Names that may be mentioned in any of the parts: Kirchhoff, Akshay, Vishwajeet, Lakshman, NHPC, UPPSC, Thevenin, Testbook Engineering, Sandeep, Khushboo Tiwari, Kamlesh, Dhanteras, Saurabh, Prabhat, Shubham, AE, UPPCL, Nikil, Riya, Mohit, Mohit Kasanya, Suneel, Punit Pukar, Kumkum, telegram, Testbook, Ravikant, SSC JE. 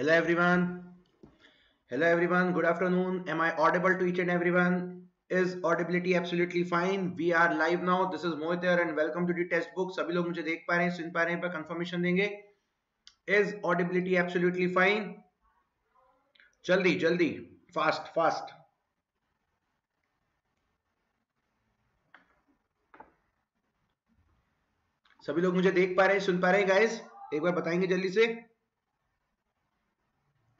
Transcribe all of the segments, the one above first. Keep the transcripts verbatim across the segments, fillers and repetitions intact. Hello everyone. Hello everyone. Good afternoon. Am I audible to each and everyone? Is audibility absolutely fine? We are live now. This is Mohit here and welcome to the Testbook. सभी लोग मुझे देख पा रहे हैं, सुन पा रहे हैं, पर कंफर्मेशन देंगे. Is audibility absolutely fine? जल्दी जल्दी, fast fast. सभी लोग मुझे देख पा रहे हैं, सुन पा रहे हैं गाइस? एक बार बताएंगे जल्दी से.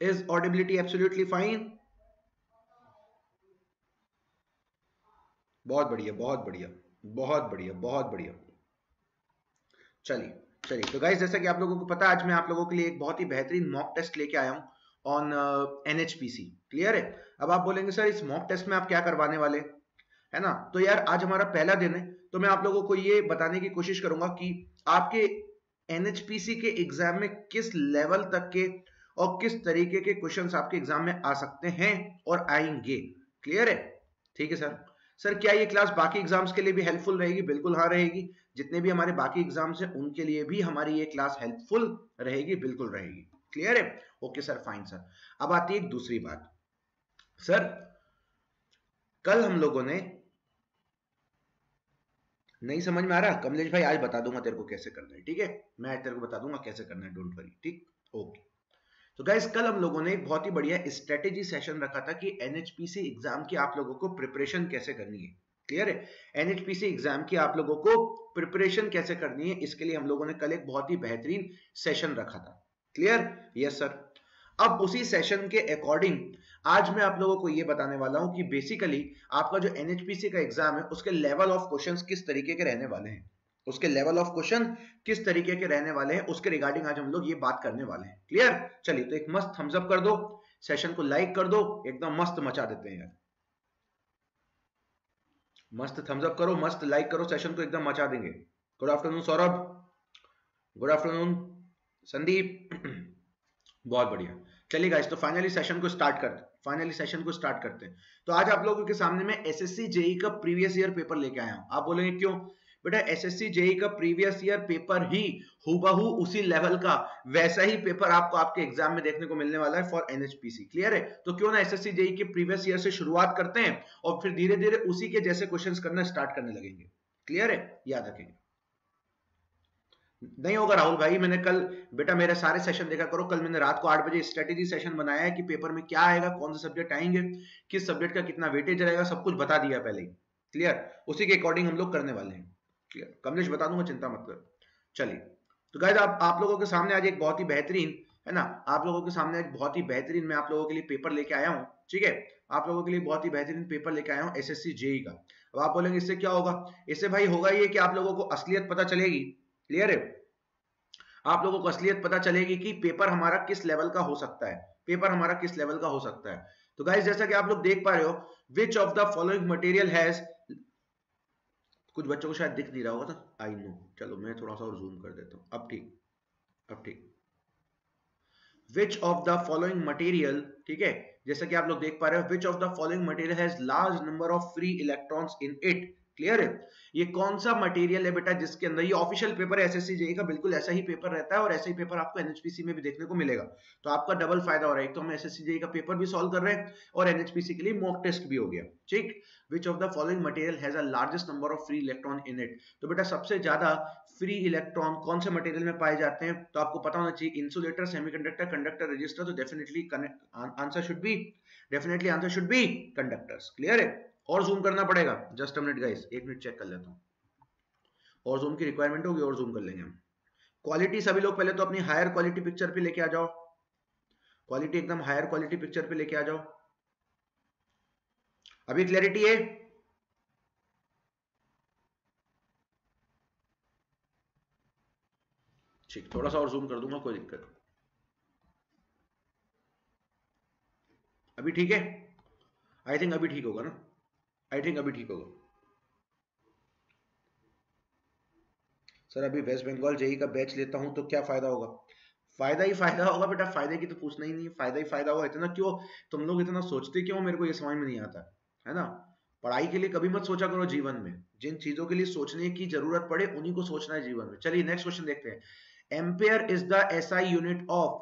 Is audibility absolutely fine? बहुत बढ़िया बहुत बढ़िया बहुत बढ़िया बहुत बढ़िया. चलिए चलिए तो गाइस, जैसा कि आप लोगों को पता, आज मैं आप लोगों के लिए एक बहुत ही बेहतरीन मॉक टेस्ट लेके आया हूँ on N H P C. Clear है? अब आप बोलेंगे सर इस मॉक टेस्ट में आप क्या करवाने वाले है ना. तो यार आज हमारा पहला दिन है, तो मैं आप लोगों को ये बताने की कोशिश करूंगा कि आपके एन एच पी सी के एग्जाम में किस लेवल तक के और किस तरीके के क्वेश्चंस आपके एग्जाम में आ सकते हैं और आएंगे. क्लियर है? ठीक है सर. सर क्या ये क्लास बाकी एग्जाम्स के लिए भी हेल्पफुल रहेगी? बिल्कुल हाँ रहेगी. जितने भी हमारे बाकी एग्जाम्स हैं उनके लिए भी हमारी ये क्लास हेल्पफुल रहेगी, बिल्कुल रहेगी. क्लियर है? Okay sir, fine sir. अब आती है एक दूसरी बात. सर कल हम लोगों ने, नहीं समझ में आ रहा कमलेश भाई, आज बता दूंगा तेरे को कैसे करना है. ठीक है, मैं तेरे को बता दूंगा कैसे करना है, डोंट वरी. ठीक, ओके. तो गाइस कल हम लोगों ने एक बहुत ही बढ़िया स्ट्रेटेजी सेशन रखा था कि N H P C exam की आप लोगों को प्रिपरेशन कैसे करनी है. क्लियर है? N H P C exam की आप लोगों को प्रिपरेशन कैसे करनी है, इसके लिए हम लोगों ने कल एक बहुत ही बेहतरीन सेशन रखा था. क्लियर? Yes sir. अब उसी सेशन के अकॉर्डिंग आज मैं आप लोगों को ये बताने वाला हूं कि बेसिकली आपका जो एन एच पी सी का एग्जाम है उसके लेवल ऑफ क्वेश्चंस किस तरीके के रहने वाले हैं, उसके लेवल ऑफ क्वेश्चन किस तरीके के रहने वाले हैं, उसके रिगार्डिंग आज हम लोग ये बात करने वाले हैं. क्लियर? चलिए तो एक मस्त थम्स अप कर दो, सेशन को लाइक कर दो, एकदम मस्त मचा देते हैं यार. मस्त थम्स अप करो, मस्त लाइक करो, सेशन को एकदम मचा देंगे. Good afternoon Saurabh, good afternoon Sandeep. बहुत बढ़िया. चलिए गाइस, तो फाइनली सेशन को स्टार्ट करते हैं. फाइनली सेशन को स्टार्ट करते हैं तो आज आप लोगों के सामने मैं S S C J E का प्रीवियस ईयर पेपर लेके आया हूं. आप बोलेंगे क्यों बेटा, S S C J E का प्रीवियस ईयर पेपर ही हुबहू उसी लेवल का वैसा ही पेपर आपको आपके एग्जाम में देखने को मिलने वाला है for N H P C. Clear है? तो क्यों ना एस एस सी जे ई के प्रीवियस ईयर से शुरुआत करते हैं और फिर धीरे धीरे उसी के जैसे क्वेश्चंस करना स्टार्ट करने लगेंगे. क्लियर है? याद रखेंगे. नहीं होगा राहुल भाई, मैंने कल बेटा मेरे सारे सेशन देखा करो. कल मैंने रात को आठ बजे स्ट्रेटेजी सेशन बनाया है कि पेपर में क्या आएगा, कौन से सब्जेक्ट आएंगे, किस सब्जेक्ट का कितना वेटेज रहेगा, सब कुछ बता दिया पहले ही. क्लियर? उसी के अकॉर्डिंग हम लोग करने वाले हैं. क्लियर? कमलेश बता दूंगा, चिंता मत करो. चलिए तो गाइस आप, आप लोगों के सामने आज एक बहुत ही बेहतरीन है ना, आप लोगों के सामने आज बहुत ही बेहतरीन मैं आप लोगों के लिए पेपर लेके आया हूँ. ठीक है, आप लोगों के लिए बहुत ही बेहतरीन पेपर लेके आया हूँ S S C J E का. अब आप बोलेंगे इससे क्या होगा? इससे भाई होगा ये कि आप लोगों को असलियत पता चलेगी. क्लियर है? आप लोगों को असलियत पता चलेगी कि पेपर हमारा किस लेवल का हो सकता है, पेपर हमारा किस लेवल का हो सकता है. तो गाइस जैसा कि आप लोग देख पा रहे हो, which of the following material has, कुछ बच्चों को शायद दिख नहीं रहा होगा था, आई नो. चलो मैं थोड़ा सा और जूम कर देता हूं. अब ठीक, अब ठीक. Which of the following material, ठीक है, जैसा कि आप लोग देख पा रहे हो, which of the following material has large number of free electrons in it. Clear है? ये कौन सा मटेरियल है बेटा जिसके अंदर, ये ऑफिशियल पेपर है S S C J E का, बिल्कुल ऐसा ही पेपर रहता है और ऐसा ही पेपर आपको एन एच पी सी में भी देखने को मिलेगा. तो आपका डबल फायदा हो रहा है, एक तो हम S S C J E का पेपर भी सॉल्व कर रहे हैं और एन एच पी सी के लिए मॉक टेस्ट भी हो गया. ठीक. Which of the following material has a largest number of free electron in it. तो बेटा सबसे ज्यादा फ्री इलेक्ट्रॉन कौन से मटेरियल में पाए जाते हैं, तो आपको पता होना चाहिए. Insulator, semiconductor, conductor, resistor. तो definitely answer should be, definitely answer should be conductors. Clear है? और जूम करना पड़ेगा. जस्ट अ मिनट गाइस, एक मिनट चेक कर लेता हूँ. और जूम की रिक्वायरमेंट होगी और जूम कर लेंगे हम. क्वालिटी सभी लोग पहले तो अपनी हायर क्वालिटी पिक्चर पे लेके आ जाओ. क्वालिटी एकदम हायर क्वालिटी पिक्चर पे लेके आ जाओ. अभी क्लैरिटी है? ठीक, थोड़ा सा और जूम कर दूंगा, कोई दिक्कत. अभी ठीक है? आई थिंक अभी ठीक होगा ना, आई थिंक अभी ठीक होगा सर. अभी वेस्ट बंगाल जेई का बैच लेता हूं तो क्या फायदा होगा? फायदा ही फायदा होगा बेटा, फायदे की तो पूछना ही नहीं, फायदा ही फायदा होगा. इतना क्यों तुम लोग इतना सोचते क्यों, मेरे को ये समझ में नहीं आता है ना. पढ़ाई के लिए कभी मत सोचा करो जीवन में, जिन चीजों के लिए सोचने की जरूरत पड़े उन्हीं को सोचना है जीवन में. चलिए नेक्स्ट क्वेश्चन देखते हैं. Ampere is the S I unit of,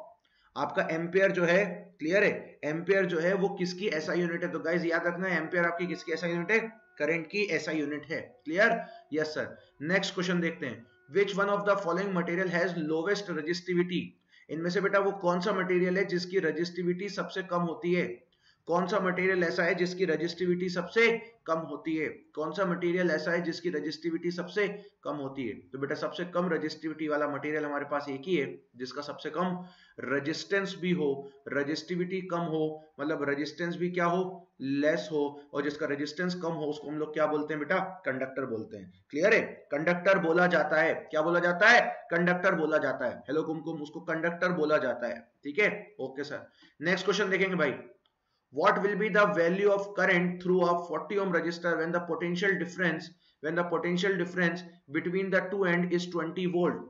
आपका एम्पेयर जो है, क्लियर है, एम्पेयर जो है वो किसकी एसआई यूनिट है? तो गाइस याद रखना है एम्पेयर आपकी किसकी एसआई यूनिट है? करंट की एसआई यूनिट है। Clear? Yes sir. Next question देखते हैं, which one of the following material has lowest resistivity? इनमें से बेटा वो कौन सा मटेरियल है जिसकी रेजिस्टिविटी सबसे कम होती है? कौन सा मटेरियल ऐसा है जिसकी रेजिस्टिविटी सबसे कम होती है? कौन सा मटेरियल ऐसा है जिसकी रेजिस्टिविटी सबसे कम होती है? तो बेटा सबसे कम रेजिस्टिविटी वाला मटेरियल हमारे पास एक ही है जिसका सबसे कम रेजिस्टेंस भी हो, रेजिस्टिविटी कम हो, मतलब रेजिस्टेंस भी क्या हो, लेस हो, और जिसका रेजिस्टेंस कम हो उसको हम लोग क्या बोलते हैं बेटा? कंडक्टर बोलते हैं। क्लियर है? कंडक्टर बोला जाता है। क्या बोला जाता है? कंडक्टर बोला जाता है। हेलो कुमकुम, उसको कंडक्टर बोला जाता है। ठीक है, ओके सर। नेक्स्ट क्वेश्चन देखेंगे भाई, What will be the value of current through a forty ohm resistor when the potential difference when the potential difference between the two end is twenty volt?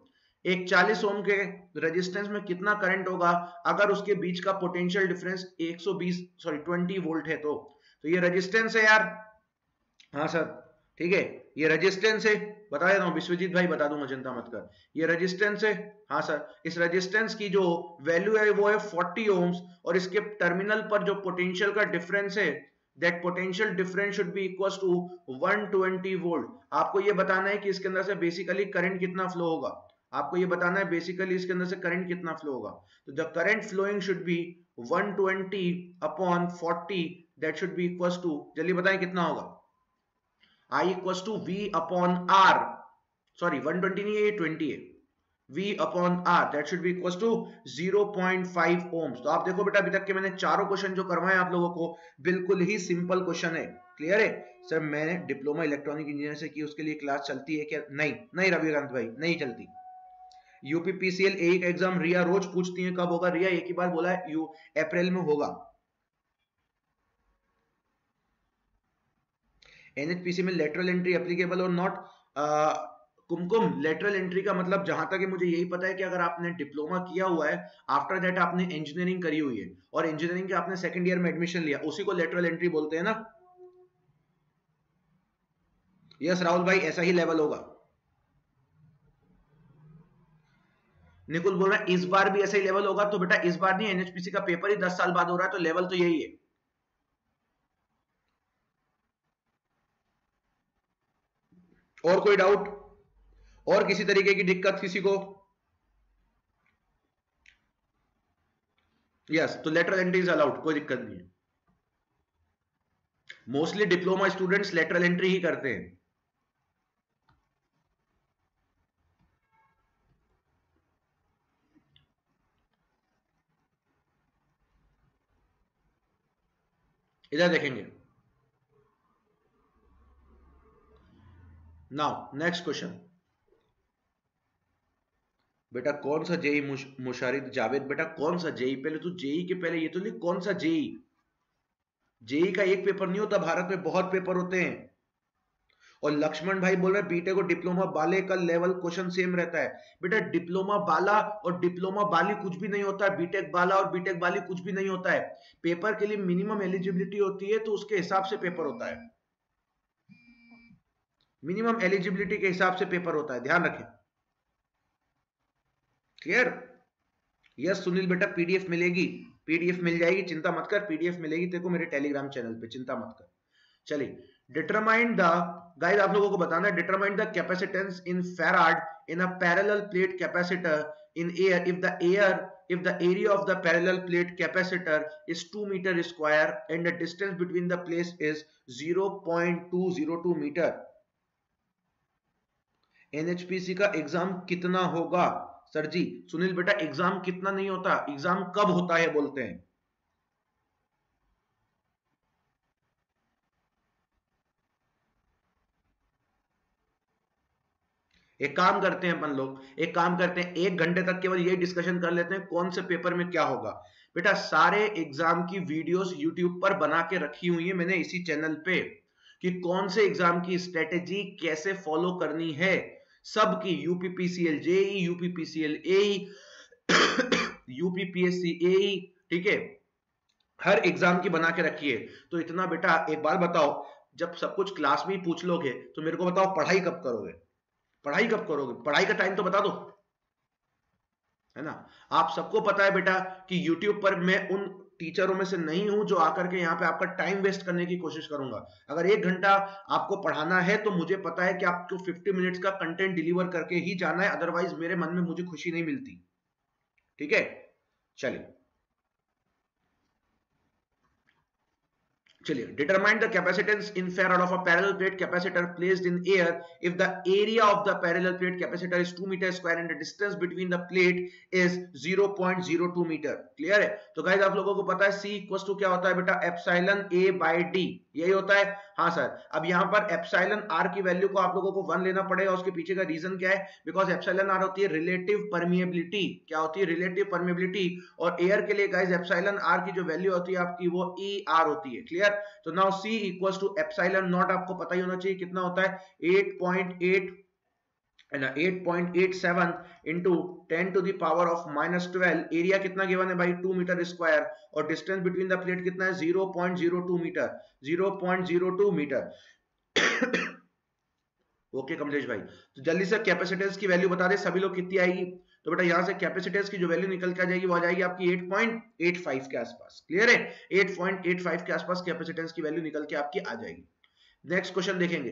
एक चालीस ओम के resistance में कितना current होगा अगर उसके बीच का पोटेंशियल डिफरेंस एक सौ बीस सॉरी बीस वोल्ट है? तो तो ये रेजिस्टेंस है यार। हाँ सर, ठीक है, ये रेजिस्टेंस है। बता देता हूँ विश्वजीत भाई, बता दूंगा, चिंता मत कर। ये रेजिस्टेंस है, हाँ सर। इस रेजिस्टेंस की जो वैल्यू है वो है चालीस ओम्स, और इसके टर्मिनल पर जो पोटेंशियल का डिफरेंस है, that potential difference should be equals to एक सौ बीस वोल्ट। आपको ये बताना है कि इसके अंदर से बेसिकली करंट कितना फ्लो होगा। आपको ये बताना है बेसिकली इसके अंदर से करंट कितना फ्लो होगा। तो the current flowing should be एक सौ बीस अपॉन चालीस, that should be equals to, जल्दी बताएं कितना होगा? I equals to V upon R, sorry one twenty नहीं है, ये बीस है, V upon R, that should be equals to zero point five ohms। तो आप देखो बेटा, अभी तक के मैंने चारों क्वेश्चन जो करवाए आप लोगों को बिल्कुल ही सिंपल क्वेश्चन है। क्लियर है सर? मैंने डिप्लोमा इलेक्ट्रॉनिक इंजीनियर से की, उसके लिए क्लास चलती है क्या? नहीं नहीं रविकांत भाई, नहीं चलती। यूपीपीसीएल ए का एग्जाम रिया रोज पूछती है, कब होगा रिया? एक ही बार बोला है, यू अप्रैल में होगा। एनएचपीसी में लेटरल एंट्री एप्लीकेबल और नॉट। कुमकुम, लेटरल एंट्री का मतलब जहां तक मुझे यही पता है कि अगर आपने डिप्लोमा किया हुआ है, आफ्टर दैट आपने इंजीनियरिंग करी हुई है और इंजीनियरिंग के आपने सेकंड ईयर में एडमिशन लिया, उसी को लेटरल एंट्री बोलते हैं ना। यस राहुल भाई, ऐसा ही लेवल होगा। निकुल बोल रहा है इस बार भी ऐसा ही लेवल होगा। तो बेटा इस बार नहीं, एनएचपीसी का पेपर ही दस साल बाद हो रहा है, तो लेवल तो यही है। और कोई डाउट और किसी तरीके की दिक्कत किसी को? यस yes, तो लेटरल एंट्री इज अलाउड, कोई दिक्कत नहीं है। Mostly diploma students lateral entry ही करते हैं। इधर देखेंगे नाउ नेक्स्ट क्वेश्चन। बेटा कौन सा जेई? मुशारिफ जावेद बेटा कौन सा जेई? पहले तू जेई के पहले ये तो लिख, कौन सा जेई? जेई का एक पेपर नहीं होता, भारत में बहुत पेपर होते हैं। और लक्ष्मण भाई बोल रहे बीटेक और डिप्लोमा बाले का लेवल क्वेश्चन सेम रहता है। बेटा डिप्लोमा बाला और डिप्लोमा बाली कुछ भी नहीं होता है, बीटेक बाला और बीटेक बाली कुछ भी नहीं होता है। पेपर के लिए मिनिमम एलिजिबिलिटी होती है, तो उसके हिसाब से पेपर होता है। मिनिमम एलिजिबिलिटी के हिसाब से पेपर होता है, ध्यान रखें। क्लियर? यस सुनील बेटा पीडीएफ मिलेगी, पीडीएफ मिल जाएगी, चिंता मत कर, पीडीएफ मिलेगी तेरे को मेरे टेलीग्राम चैनल पे, चिंता मत कर। चलिए, डिटरमाइन द, गाइस आप लोगों को बताना है, determine the capacitance in farad in a parallel plate capacitor in air if the air if the area of the parallel plate capacitor is two meter square and the distance between the plates is zero point two zero two meter। NHPC का exam कितना होगा sir जी? सुनील बेटा exam कितना नहीं होता, exam कब होता है बोलते हैं। एक काम करते हैं अपन लोग, एक काम करते हैं, एक घंटे तक केवल ये डिस्कशन कर लेते हैं कौन से पेपर में क्या होगा। बेटा सारे एग्जाम की वीडियोस यूट्यूब पर बना के रखी हुई है मैंने इसी चैनल पे, कि कौन से एग्जाम की स्ट्रेटेजी कैसे फॉलो करनी है। सबकी UPPCL JE, UPPCL AE, UPPSC AE, ठीक है, हर एग्जाम की बना के रखी है। तो इतना बेटा एक बार बताओ, जब सब कुछ क्लास में ही पूछ लोगे तो मेरे को बताओ पढ़ाई कब करोगे? पढ़ाई कब करोगे? पढ़ाई का टाइम तो बता दो। है ना। आप सबको पता है बेटा कि YouTube पर मैं उन टीचरों में से नहीं हूं जो आकर के यहाँ पे आपका टाइम वेस्ट करने की कोशिश करूंगा। अगर एक घंटा आपको पढ़ाना है तो मुझे पता है कि आपको फिफ्टी मिनट्स का कंटेंट डिलीवर करके ही जाना है, अदरवाइज मेरे मन में मुझे खुशी नहीं मिलती। ठीक है, चलिए चलिए determine the capacitance in farad of a parallel plate capacitor placed in air if the area of the parallel plate capacitor is two metre square and the distance between the plate is zero point zero two metre. Clear है? तो guys आप लोगों को पता है C equals to क्या होता है बेटा, एप्सिलॉन A बाय D, यही होता है। हाँ सर, अब यहाँ पर एप्सिलॉन R की वैल्यू को आप लोगों को वन लेना पड़ेगा। उसके पीछे का रीजन क्या है, बिकॉज एप्सिलॉन R होती है रिलेटिव परमिएबिलिटी। क्या होती है? Relative permeability. और एयर के लिए गाइस एप्सिलॉन R की जो वैल्यू होती है आपकी वो E R होती है। क्लियर? तो now C equals to epsilon naught आपको पता ही होना चाहिए कितना होता है, एट पॉइंट एट है ना, eight point eight seven into ten to the power of minus twelve. Area कितना गिवन है भाई, टू मीटर स्क्वायर, और डिस्टेंस बिटवीन द प्लेट कितना है, zero point zero two metre, zero point zero two metre. Okay Kamlesh भाई, तो जल्दी से कैपेसिटेंस की वैल्यू बता दे सभी लोग कितनी आएगी। तो बेटा यहाँ से कैपेसिटेंस की जो वैल्यू निकल के आ जाएगी वो आ जाएगी आपकी एट पॉइंट एट फाइव के आसपास। क्लियर है? एट पॉइंट एट फाइव के आसपास कैपेसिटेंस की वैल्यू निकल के आपकी आ जाएगी। नेक्स्ट क्वेश्चन देखेंगे,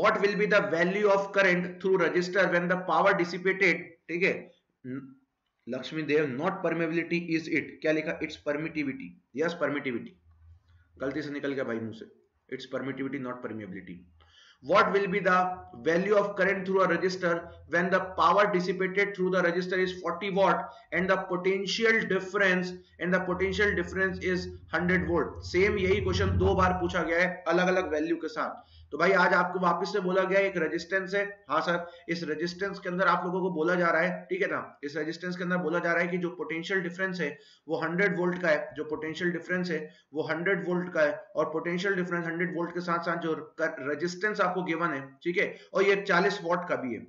what will be the value of current through resistor when the power dissipated. ठीक है Lakshmi Dev, not permittivity is it, क्या लिखा, इट्स परमिटिविटी। यस परमिटिविटी, गलती से निकल गया भाई मुंह से, it's permittivity not permeability. What will be the value of current through a resistor when the power dissipated through the resistor is forty watt and the potential difference and the potential difference is one hundred volt। Same यही क्वेश्चन दो बार पूछा गया है अलग अलग value के साथ। तो भाई आज आपको वापस से बोला गया एक रेजिस्टेंस है। हाँ सर, इस रेजिस्टेंस के अंदर आप लोगों को बोला जा रहा है, ठीक है ना, इस रेजिस्टेंस के अंदर बोला जा रहा है कि जो पोटेंशियल डिफरेंस है वो हंड्रेड वोल्ट का है, जो पोटेंशियल डिफरेंस है वो हंड्रेड वोल्ट का है, और पोटेंशियल डिफरेंस हंड्रेड वोल्ट के साथ साथ जो रेजिस्टेंस आपको गिवन है, ठीक है, और ये चालीस वॉट का भी है।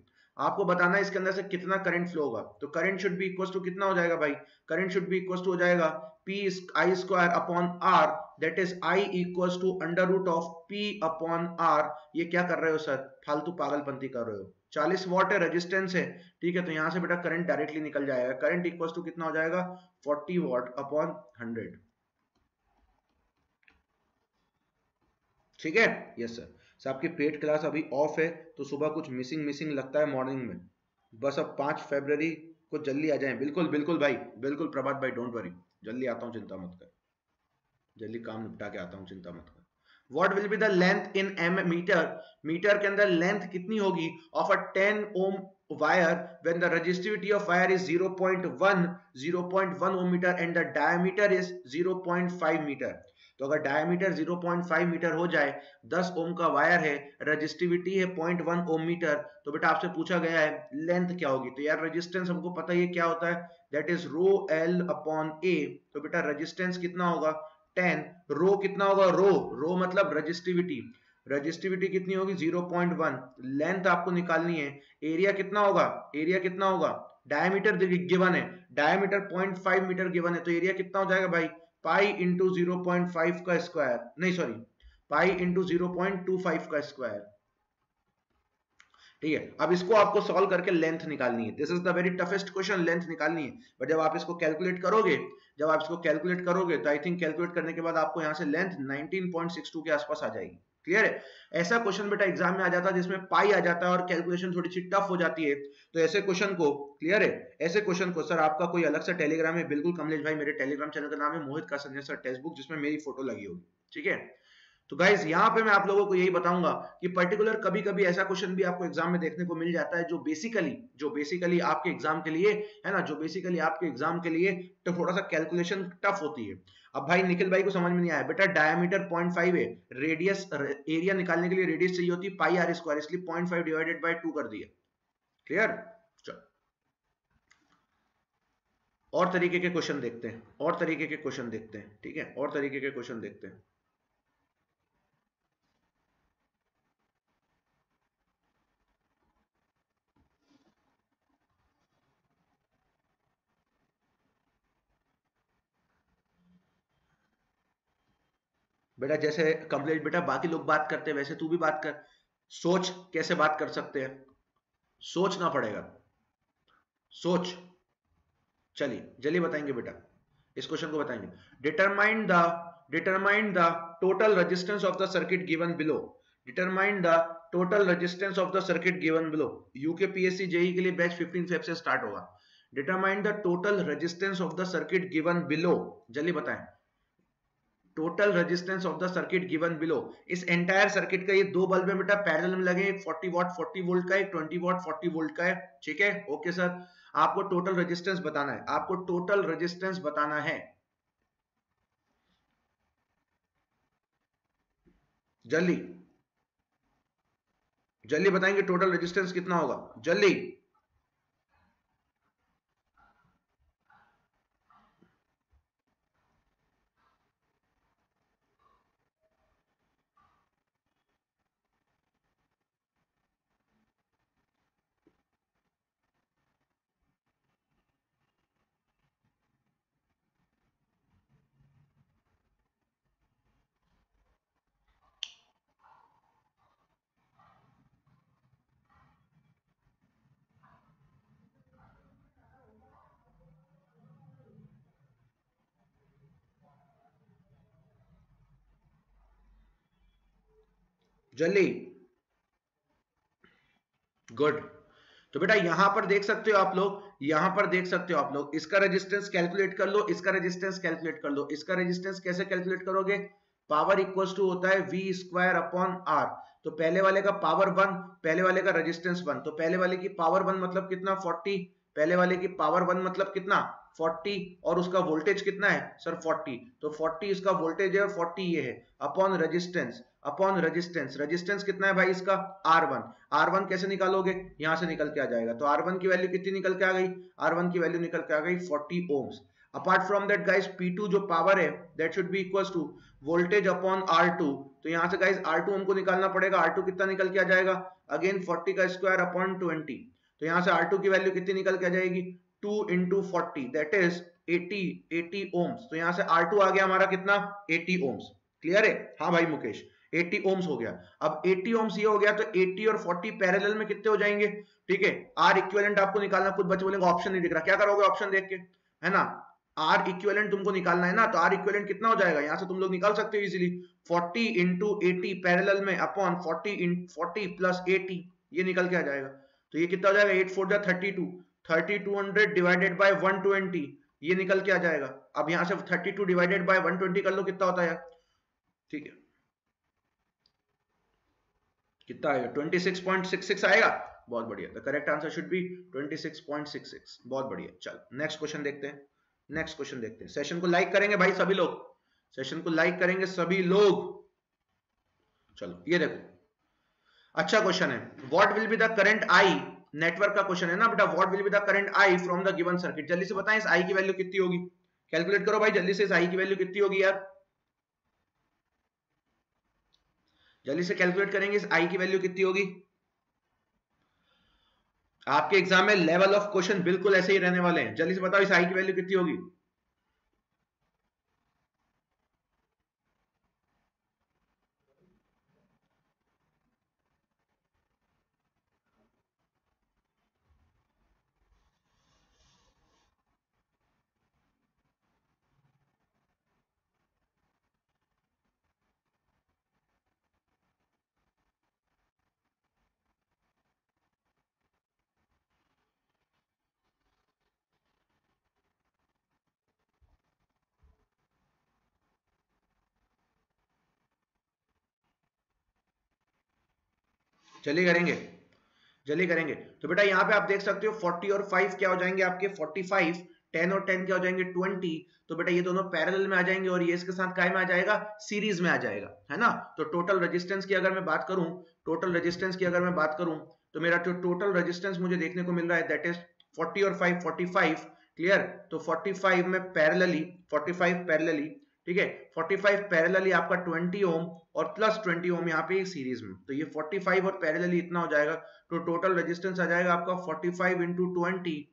आपको बताना है इसके अंदर से कितना करंट फ्लो होगा। तो current should be equal to कितना हो जाएगा भाई, current should be equal to हो जाएगा P I square upon R, that is I equal to under root of P upon R. ये क्या कर रहे हो सर, फालतू पागलपंती कर रहे हो। चालीस वॉट है, रेजिस्टेंस है, ठीक है, तो यहाँ से बेटा करंट डायरेक्टली निकल जाएगा। करंट इक्वल टू कितना हो जाएगा, फोर्टी वॉट अपॉन हंड्रेड। ठीक है, यस सर। सर आपकी पेड क्लास अभी ऑफ है तो सुबह कुछ मिसिंग मिसिंग लगता है मॉर्निंग में, बस अब पांच फरवरी को जल्दी आ जाए। बिल्कुल बिल्कुल भाई, बिल्कुल प्रभात भाई, डोंट वरी, जल्दी आता हूँ, चिंता मत कर, जल्दी काम निपटा के आता हूँ, चिंता मत कर। What will be the length in m meter? Metre के अंदर लेंथ कितनी होगी of a ten ohm wire when the resistivity of wire is zero point one ohmmeter and the diameter is zero point five meter। तो अगर diameter zero point five metre हो जाए, ten ohm का wire है, resistivity है zero point one ohm metre, तो बेटा आपसे पूछा गया है लेंथ क्या होगी। तो यार रेजिस्टेंस हमको पता है क्या होता है, that is rho L upon A. तो बेटा रेजिस्टेंस कितना होगा टेन, रो कितना होगा, रो रो मतलब रेजिस्टिविटी, रेजिस्टिविटी कितनी होगी ज़ीरो पॉइंट वन, लेंथ आपको निकालनी है। एरिया कितना होगा, एरिया कितना होगा, डायमीटर गिवन है, diameter zero point five metre given है, तो एरिया कितना हो जाएगा भाई, pi into zero point five का स्क्वायर, नहीं sorry pi into zero point two five का स्क्वायर। ठीक है, अब इसको आपको सॉल्व करके लेंथ निकालनी है। This is the very toughest question, length निकालनी है। बट जब आप इसको कैलकुलेट करोगे, जब आप इसको कैलकुलेट करोगे तो आई थिंक कैलकुलेट करने के बाद आपको यहाँ से length nineteen point six two के आसपास आ जाएगी। क्लियर है? ऐसा क्वेश्चन बेटा एग्जाम में आ जाता है जिसमें पाई आ जाता है और कैलकुलेशन थोड़ी सी टफ हो जाती है, तो ऐसे क्वेश्चन को, क्लियर है, ऐसे क्वेश्चन को सर आपका कोई अलग सा टेलीग्राम है। बिल्कुल कमलेश भाई, मेरे टेलीग्राम चैनल का नाम है मोहित कासन्या सर टेस्टबुक, जिसमें मेरी फोटो लगी होगी। ठीक है, तो गाइज यहाँ पे मैं आप लोगों को यही बताऊंगा कि पर्टिकुलर कभी कभी ऐसा क्वेश्चन भी आपको एग्जाम में देखने को मिल जाता है जो बेसिकली जो बेसिकली आपके एग्जाम के लिए है ना, जो बेसिकली आपके एग्जाम के लिए तो थोड़ा सा कैलकुलेशन टफ होती है। अब भाई निखिल भाई को समझ में नहीं आया, बेटा डायमीटर पॉइंट फाइव है, रेडियस एरिया निकालने के लिए रेडियस चाहिए होती पाई आर स्क्वायर, इसलिए point five divided by two कर दिया। क्लियर? चलो और तरीके के क्वेश्चन देखते हैं, और तरीके के क्वेश्चन देखते हैं। ठीक है, और तरीके के क्वेश्चन देखते हैं। बेटा जैसे कम्प्लीट बेटा बाकी लोग बात करते हैं वैसे तू भी बात कर, सोच कैसे बात कर सकते हैं। सोचना पड़ेगा, सोच। चलिए जल्दी बताएंगे बेटा, इस क्वेश्चन को बताएंगे। Determine the determine the total resistance of the circuit given below. Determine the total resistance of the circuit given below. UPPSC JE के लिए बैच पंद्रह फेब से स्टार्ट होगा। Determine the total resistance of the circuit given below, जल्दी बताएं। Total resistance of the circuit given below. इस entire circuit का ये दो बल्ब है बेटा पैरेलल में लगे, चालीस वाट चालीस वोल्ट का है, बीस वाट चालीस वोल्ट का है, ठीक है। ओके सर, आपको टोटल रेजिस्टेंस बताना है, आपको टोटल रेजिस्टेंस बताना है, जल्दी जल्दी बताएंगे टोटल रेजिस्टेंस कितना होगा, जल्दी। जल्दी, गुड। तो बेटा यहां पर देख सकते हो आप लोग, यहां पर देख सकते हो आप लोग, इसका रेजिस्टेंस कैलकुलेट कर लो, इसका रेजिस्टेंस कैलकुलेट कर लो। इसका रेजिस्टेंस कैसे कैलकुलेट करोगे? पावर इक्वल्स टू होता है वी स्क्वायर अपॉन आर। तो पहले वाले का पावर वन, पहले वाले का रेजिस्टेंस वन, तो पहले वाले की पावर वन मतलब कितना फोर्टी, पहले वाले की पावर वन मतलब कितना फोर्टी, और उसका वोल्टेज कितना है सर फोर्टी, तो फोर्टी इसका वोल्टेज है और फोर्टी ये है, upon resistance, upon resistance, resistance कितना है भाई इसका आर वन। आर वन कैसे निकालोगे? यहां से निकल के आ जाएगा, तो आर वन की वैल्यू कितनी निकल के आ गई, आर वन की वैल्यू निकल के आ गई चालीस ohms. Apart from that guys P two जो पावर है that should be equals to voltage upon R two, तो यहां से गाइस आर टू हमको निकालना पड़ेगा। आर टू कितना निकल के आ जाएगा, अगेन चालीस का स्क्वायर अपॉन ट्वेंटी, तो यहां से आर टू की वैल्यू कितनी निकल के आ जाएगी, two into forty that is अस्सी ओम्स, तो यहां से आर टू आ गया हमारा कितना अस्सी ओम्स। क्लियर है? हाँ भाई मुकेश, अस्सी ओम्स हो गया। अब अस्सी ओम्स ये हो गया, तो अस्सी और चालीस पैरेलल में कितने हो जाएंगे, ठीक है। आर इक्विवेलेंट आपको निकालना, कुछ बच्चे बोलेंगे ऑप्शन नहीं दिख रहा, क्या करोगे ऑप्शन देख के, है ना। आर इक्विवेलेंट तुमको निकालना है ना, तो आर इक्विवेलेंट कितना हो जाएगा, यहाँ से तुम लोग निकाल सकते हो इजिली, चालीस इनटू अस्सी पैरेलल में अपॉन चालीस इन चालीस प्लस अस्सी, ये निकल के आ जाएगा। तो ये कितना हो जाएगा, आठ फोर जा बत्तीस, बत्तीस सौ डिवाइडेड बाय एक सौ बीस, ये निकल के आ जाएगा। अब यहां से बत्तीस डिवाइडेड बाय एक सौ बीस कर लो, कितना होता है यार, ठीक है, कितना आएगा, छब्बीस पॉइंट छियासठ आएगा। बहुत बढ़िया, the correct answer should be छब्बीस पॉइंट छियासठ। बहुत बढ़िया, चल नेक्स्ट क्वेश्चन देखते हैं, नेक्स्ट क्वेश्चन देखते हैं। सेशन को लाइक करेंगे भाई सभी लोग, सेशन को लाइक करेंगे सभी लोग। चलो ये देखो, अच्छा क्वेश्चन है। What will be the current I, network का क्वेश्चन है ना बेटा, what will be the current I from the given circuit. जल्दी से बताएं इस आई की वैल्यू कितनी होगी, कैलकुलेट करो भाई जल्दी से, इस आई की वैल्यू कितनी होगी यार, जल्दी से कैलकुलेट करेंगे इस आई की वैल्यू कितनी होगी। आपके एग्जाम में लेवल ऑफ क्वेश्चन बिल्कुल ऐसे ही रहने वाले हैं, जल्दी से बताओ इस आई की वैल्यू कितनी होगी। जल्दी करेंगे, जल्दी करेंगे। तो बेटा यहाँ पे आप देख सकते हो चालीस और पाँच क्या हो जाएंगे आपके पैंतालीस, दस और दस क्या हो जाएंगे बीस, तो बेटा ये दोनों पैरेलल में आ जाएंगे और ये इसके साथ काय में आ जाएगा, सीरीज में आ जाएगा, है ना। तो टोटल रेजिस्टेंस की अगर मैं बात करूं, टोटल रेजिस्टेंस की अगर मैं बात करूं तो मेरा जो टोटल रेजिस्टेंस मुझे देखने को मिल रहा है दैट इज चालीस और पाँच, पैंतालीस, क्लियर। तो पैंतालीस में पैरेलली, पैंतालीस पैरेलली, ठीक है, पैंतालीस पैरेलली आपका बीस ओम और प्लस बीस ओम यहाँ पे सीरीज में, तो ये पैंतालीस और पैरेलली इतना हो जाएगा। तो टोटल रेजिस्टेंस आ जाएगा आपका पैंतालीस इनटू बीस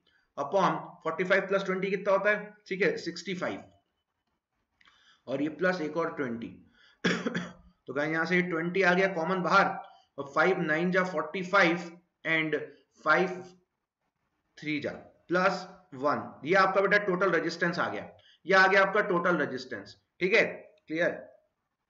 अपॉन पैंतालीस प्लस बीस कितना होता है, ठीक है, पैंसठ, और ये प्लस एक और बीस तो यहाँ से बीस आ गया कॉमन बाहर, और फाइव नाइन जा forty five and five three जा प्लस वन, ये आपका बेटा टोटल रेजिस्टेंस आ गया, ये आ गया आपका टोटल रेजिस्टेंस। ठीक है, क्लियर,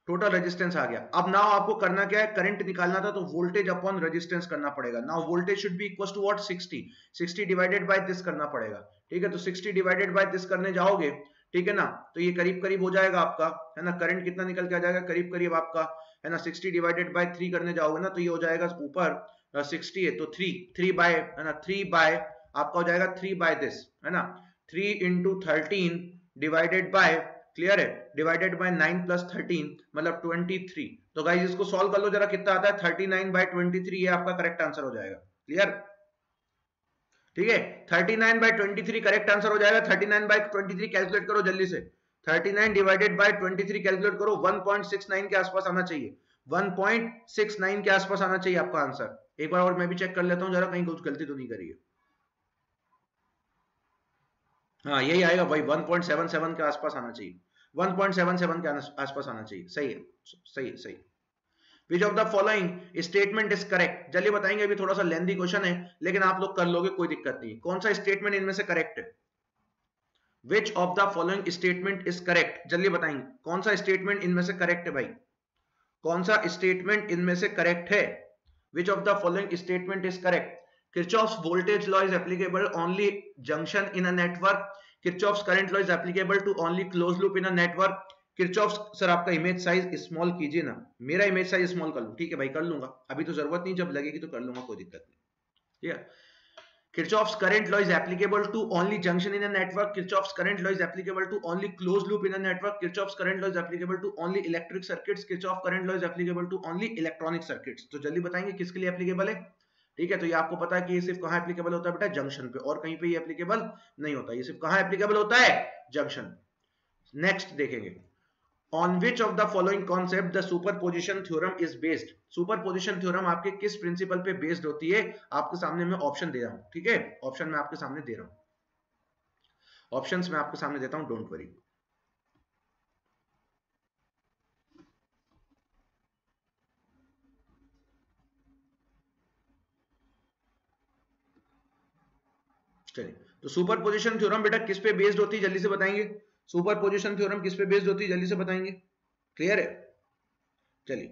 टोटल रेजिस्टेंस आ गया। अब नाउ आपको करना क्या है, करंट निकालना था तो वोल्टेज अपॉन रेजिस्टेंस करना पड़ेगा। Now voltage should be equals to what, sixty, sixty divided by this करना पड़ेगा। ठीक है, तो सिक्सटी डिवाइडेड बाय दिस करने जाओगे, ठीक है ना, तो ये करीब करीब हो जाएगा आपका, है ना, करंट कितना निकल के आ जाएगा, करीब करीब आपका, है ना, सिक्सटी डिवाइडेड बाय थ्री करने जाओगे ना तो ये हो जाएगा ऊपर सिक्सटी है तो थ्री, थ्री बाय, है ना, थ्री बाय आपका हो जाएगा थ्री बाय दिस, है ना, three into thirteen divided by, clear है, divided by nine plus thirteen मतलब ट्वेंटी थ्री। तो गाइस इसको सॉल्व कर लो जरा, कितना आता है, thirty nine by twenty three, ये आपका करेक्ट आंसर हो जाएगा। क्लियर, ठीक है, thirty nine by twenty three correct answer हो जाएगा। Thirty nine by twenty three calculate करो जल्दी से, thirty nine divided by twenty three calculate करो, वन पॉइंट सिक्स नाइन के आसपास आना चाहिए, वन पॉइंट सिक्स नाइन के आसपास आना चाहिए आपका आंसर। एक बार और मैं भी चेक कर लेता हूं जरा कहीं कुछ गलती तो नहीं करी है। हाँ यही आएगा भाई, वन पॉइंट सेवन सेवन के आसपास आना चाहिए, वन पॉइंट सेवन सेवन के आसपास आना चाहिए। सही है, सही है, सही। Which of the following statement is correct, जल्दी बताएंगे, अभी थोड़ा सा लेंथी क्वेश्चन है लेकिन आप लोग कर लोगे, कोई दिक्कत नहीं। कौन सा स्टेटमेंट इनमें से करेक्ट है, which of the following statement is correct, जल्दी बताएंगे कौन सा स्टेटमेंट इनमें से करेक्ट है भाई, कौन सा स्टेटमेंट इनमें से करेक्ट है। Which of the following statement is correct, Kirchhoff's voltage law is applicable only junction in a network. Kirchhoff's current law is applicable to only closed loop in a network. Kirchhoff's sir आपका image size small कीजिए ना, मेरा image size small कर लूँ, ठीक है भाई कर लूंगा, अभी तो जरूरत नहीं, जब लगेगी तो कर लूंगा, कोई दिक्कत नहीं। ठीक है, Kirchhoff's current law is applicable to only junction in a network. Kirchhoff's current law is applicable to only closed loop in a network. Kirchhoff's current law is applicable to only electric circuits. Kirchhoff's current law is applicable to only electronic circuits. तो जल्दी बताएंगे किसके लिए applicable है। ठीक है, तो ये आपको पता है कि ये सिर्फ कहाँ एप्लीकेबल होता है बेटा, जंक्शन पे, और कहीं पे ये एप्लीकेबल नहीं होता, ये सिर्फ कहाँ एप्लीकेबल होता है, जंक्शन। नेक्स्ट देखेंगे, on which of the following concept the superposition theorem is based, superposition theorem आपके किस प्रिंसिपल पे बेस्ड होती है, आपके सामने मैं ऑप्शन दे रहा हूँ। ठीक है, ऑप्शन में आपके सामने दे रहा हूँ, ऑप्शन में आपके सामने देता हूँ, डोंट वरी। चलिए, तो सुपरपोजिशन थ्योरम बेटा किस पे बेस्ड होती है जल्दी से बताएंगे, सुपरपोजिशन थ्योरम किस पे बेस्ड होती है जल्दी से बताएंगे। क्लियर है, चलिए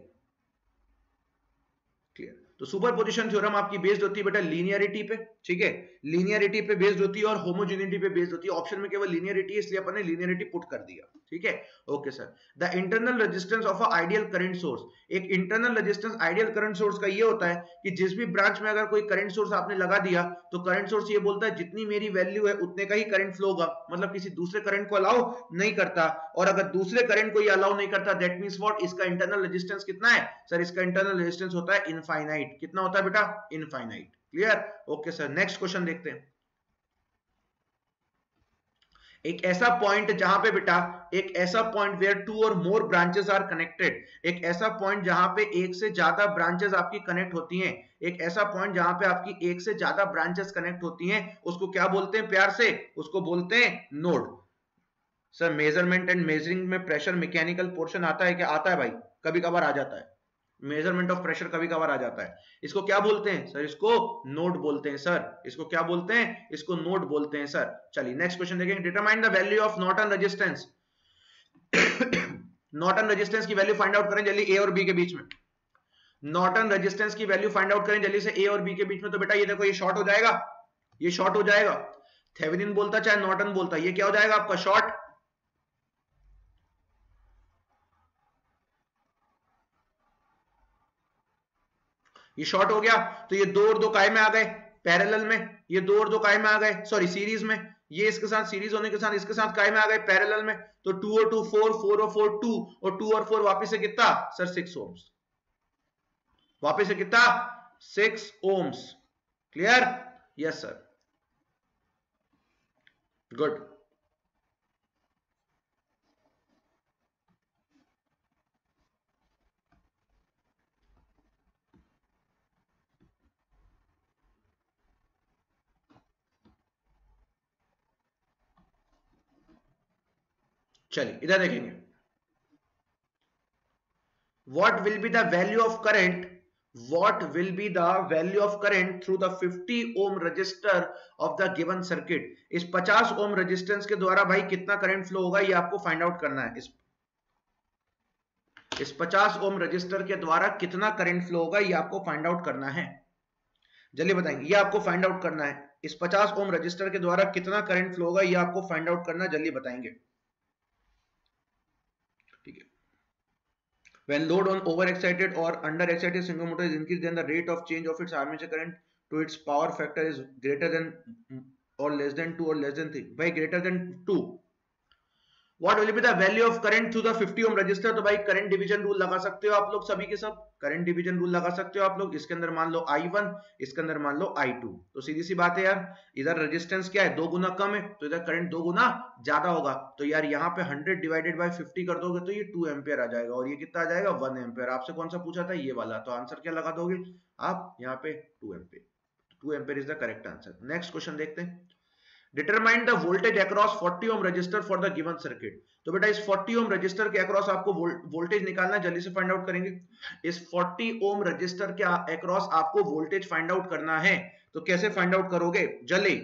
क्लियर। तो सुपरपोजिशन थ्योरम आपकी बेस्ड होती है बेटा लीनियरिटी पे, ठीक है, लीनियरिटी पे बेस्ड होती है और होमोजेनिटी पे बेस्ड होती है। ऑप्शन में केवल लीनियरिटी है इसलिए अपन ने लीनियरिटी पुट कर दिया। ठीक है, okay sir. The internal resistance of a ideal current source, एक internal resistance ideal current source का ये होता है कि जिस भी ब्रांच में अगर कोई करंट सोर्स आपने लगा दिया तो करंट सोर्स ये बोलता है जितनी मेरी वैल्यू है उतने का ही करंट फ्लो होगा, मतलब किसी दूसरे करंट को अलाउ नहीं करता, और अगर दूसरे करंट को ये अलाउ नहीं करता दैट मींस व्हाट, इसका इंटरनल रेजिस्टेंस कितना है सर, इसका इंटरनल रेजिस्टेंस होता है इनफाइनाइट, कितना होता है बेटा, infinite. Clear, okay sir. Next question देखते हैं, एक ऐसा पॉइंट जहां पे बेटा, एक ऐसा पॉइंट वेयर टू और मोर ब्रांचेस आर कनेक्टेड, एक ऐसा पॉइंट जहां पे एक से ज्यादा ब्रांचेस आपकी कनेक्ट होती हैं, एक ऐसा पॉइंट जहां पे आपकी एक से ज्यादा ब्रांचेस कनेक्ट होती हैं, उसको क्या बोलते हैं प्यार से, उसको बोलते हैं node. Sir measurement and measuring में प्रेशर मैकेनिकल पोर्शन आता है क्या, आता है भाई, कभी कभार आ जाता है, मेजरमेंट ऑफ प्रेशर कभी कभार आ जाता है। इसको क्या बोलते हैं सर, इसको नोड बोलते हैं सर, इसको क्या बोलते हैं, इसको नोड बोलते हैं सर। चलिए नेक्स्ट क्वेश्चन देखेंगे, determine the value of Norton resistance, Norton resistance की वैल्यू फाइंड आउट करें जल्दी ए और बी के बीच में, नॉर्टन रेजिस्टेंस की वैल्यू फाइंड आउट करें जल्दी से ए और बी के बीच में। तो बेटा ये देखो, ये शॉर्ट हो जाएगा, ये शॉर्ट हो जाएगा, थेवेनिन बोलता चाहे नॉर्टन बोलता, ये क्या हो जाएगा आपका शॉर्ट। ये शॉर्ट हो गया तो ये दो और दो काय में आ गए पैरेलल में, ये दो और दो काय में आ गए, सॉरी सीरीज में, ये इसके साथ सीरीज होने के साथ इसके साथ काय में आ गए पैरेलल में, तो टू और टू फोर, फोर और फोर टू, और टू और फोर वापस से कितना सर सिक्स ओम्स, वापस से कितना six ohms. Clear, yes sir, good. चलिए इधर देखेंगे, what will be the value of current what will be the value of current through the fifty ohm resistor of the given circuit. इस fifty ohm resistance के द्वारा भाई कितना current flow होगा ये आपको find out करना है. इस इस fifty ohm resistor के द्वारा कितना current flow होगा ये आपको find out करना है. जल्दी बताएंगे, ये आपको find out करना है. इस fifty ohm resistor के द्वारा कितना current flow होगा ये आपको find out करना है. जल्दी बताएंगे. When load on overexcited or underexcited single motor is increased, then the rate of change of its armature current to its power factor is greater than or less than two or less than three. By greater than two, what will be the value of current through the fifty ohm resistor? तो भाई current division rule लगा सकते हो आप लोग, सभी के सब current division rule लगा सकते हो आप लोग. इसके अंदर मान लो I one, इसके अंदर मान लो I two. तो सीधी सी बात है यार, इधर resistance क्या है, दो गुना कम है, तो इधर current दो गुना ज्यादा होगा. तो यार यहाँ पे हंड्रेड डिवाइडेड बाई फिफ्टी कर दोगे तो ये टू एम्पियर आ जाएगा, और ये कितना आ जाएगा, वन एम्पियर. आपसे कौन सा पूछा था, ये वाला. तो आंसर क्या लगा दोगे आप यहाँ पे, two ampere. Two ampere is the correct answer. Next question देखते हैं. Determine the voltage across forty ohm resistor for the given circuit. तो बेटा इस forty ohm resistor के across आपको voltage निकालना है. जल्दी से find out करेंगे. इस forty ohm resistor के across आपको voltage find out करना है. तो कैसे find out करोगे, जल्दी.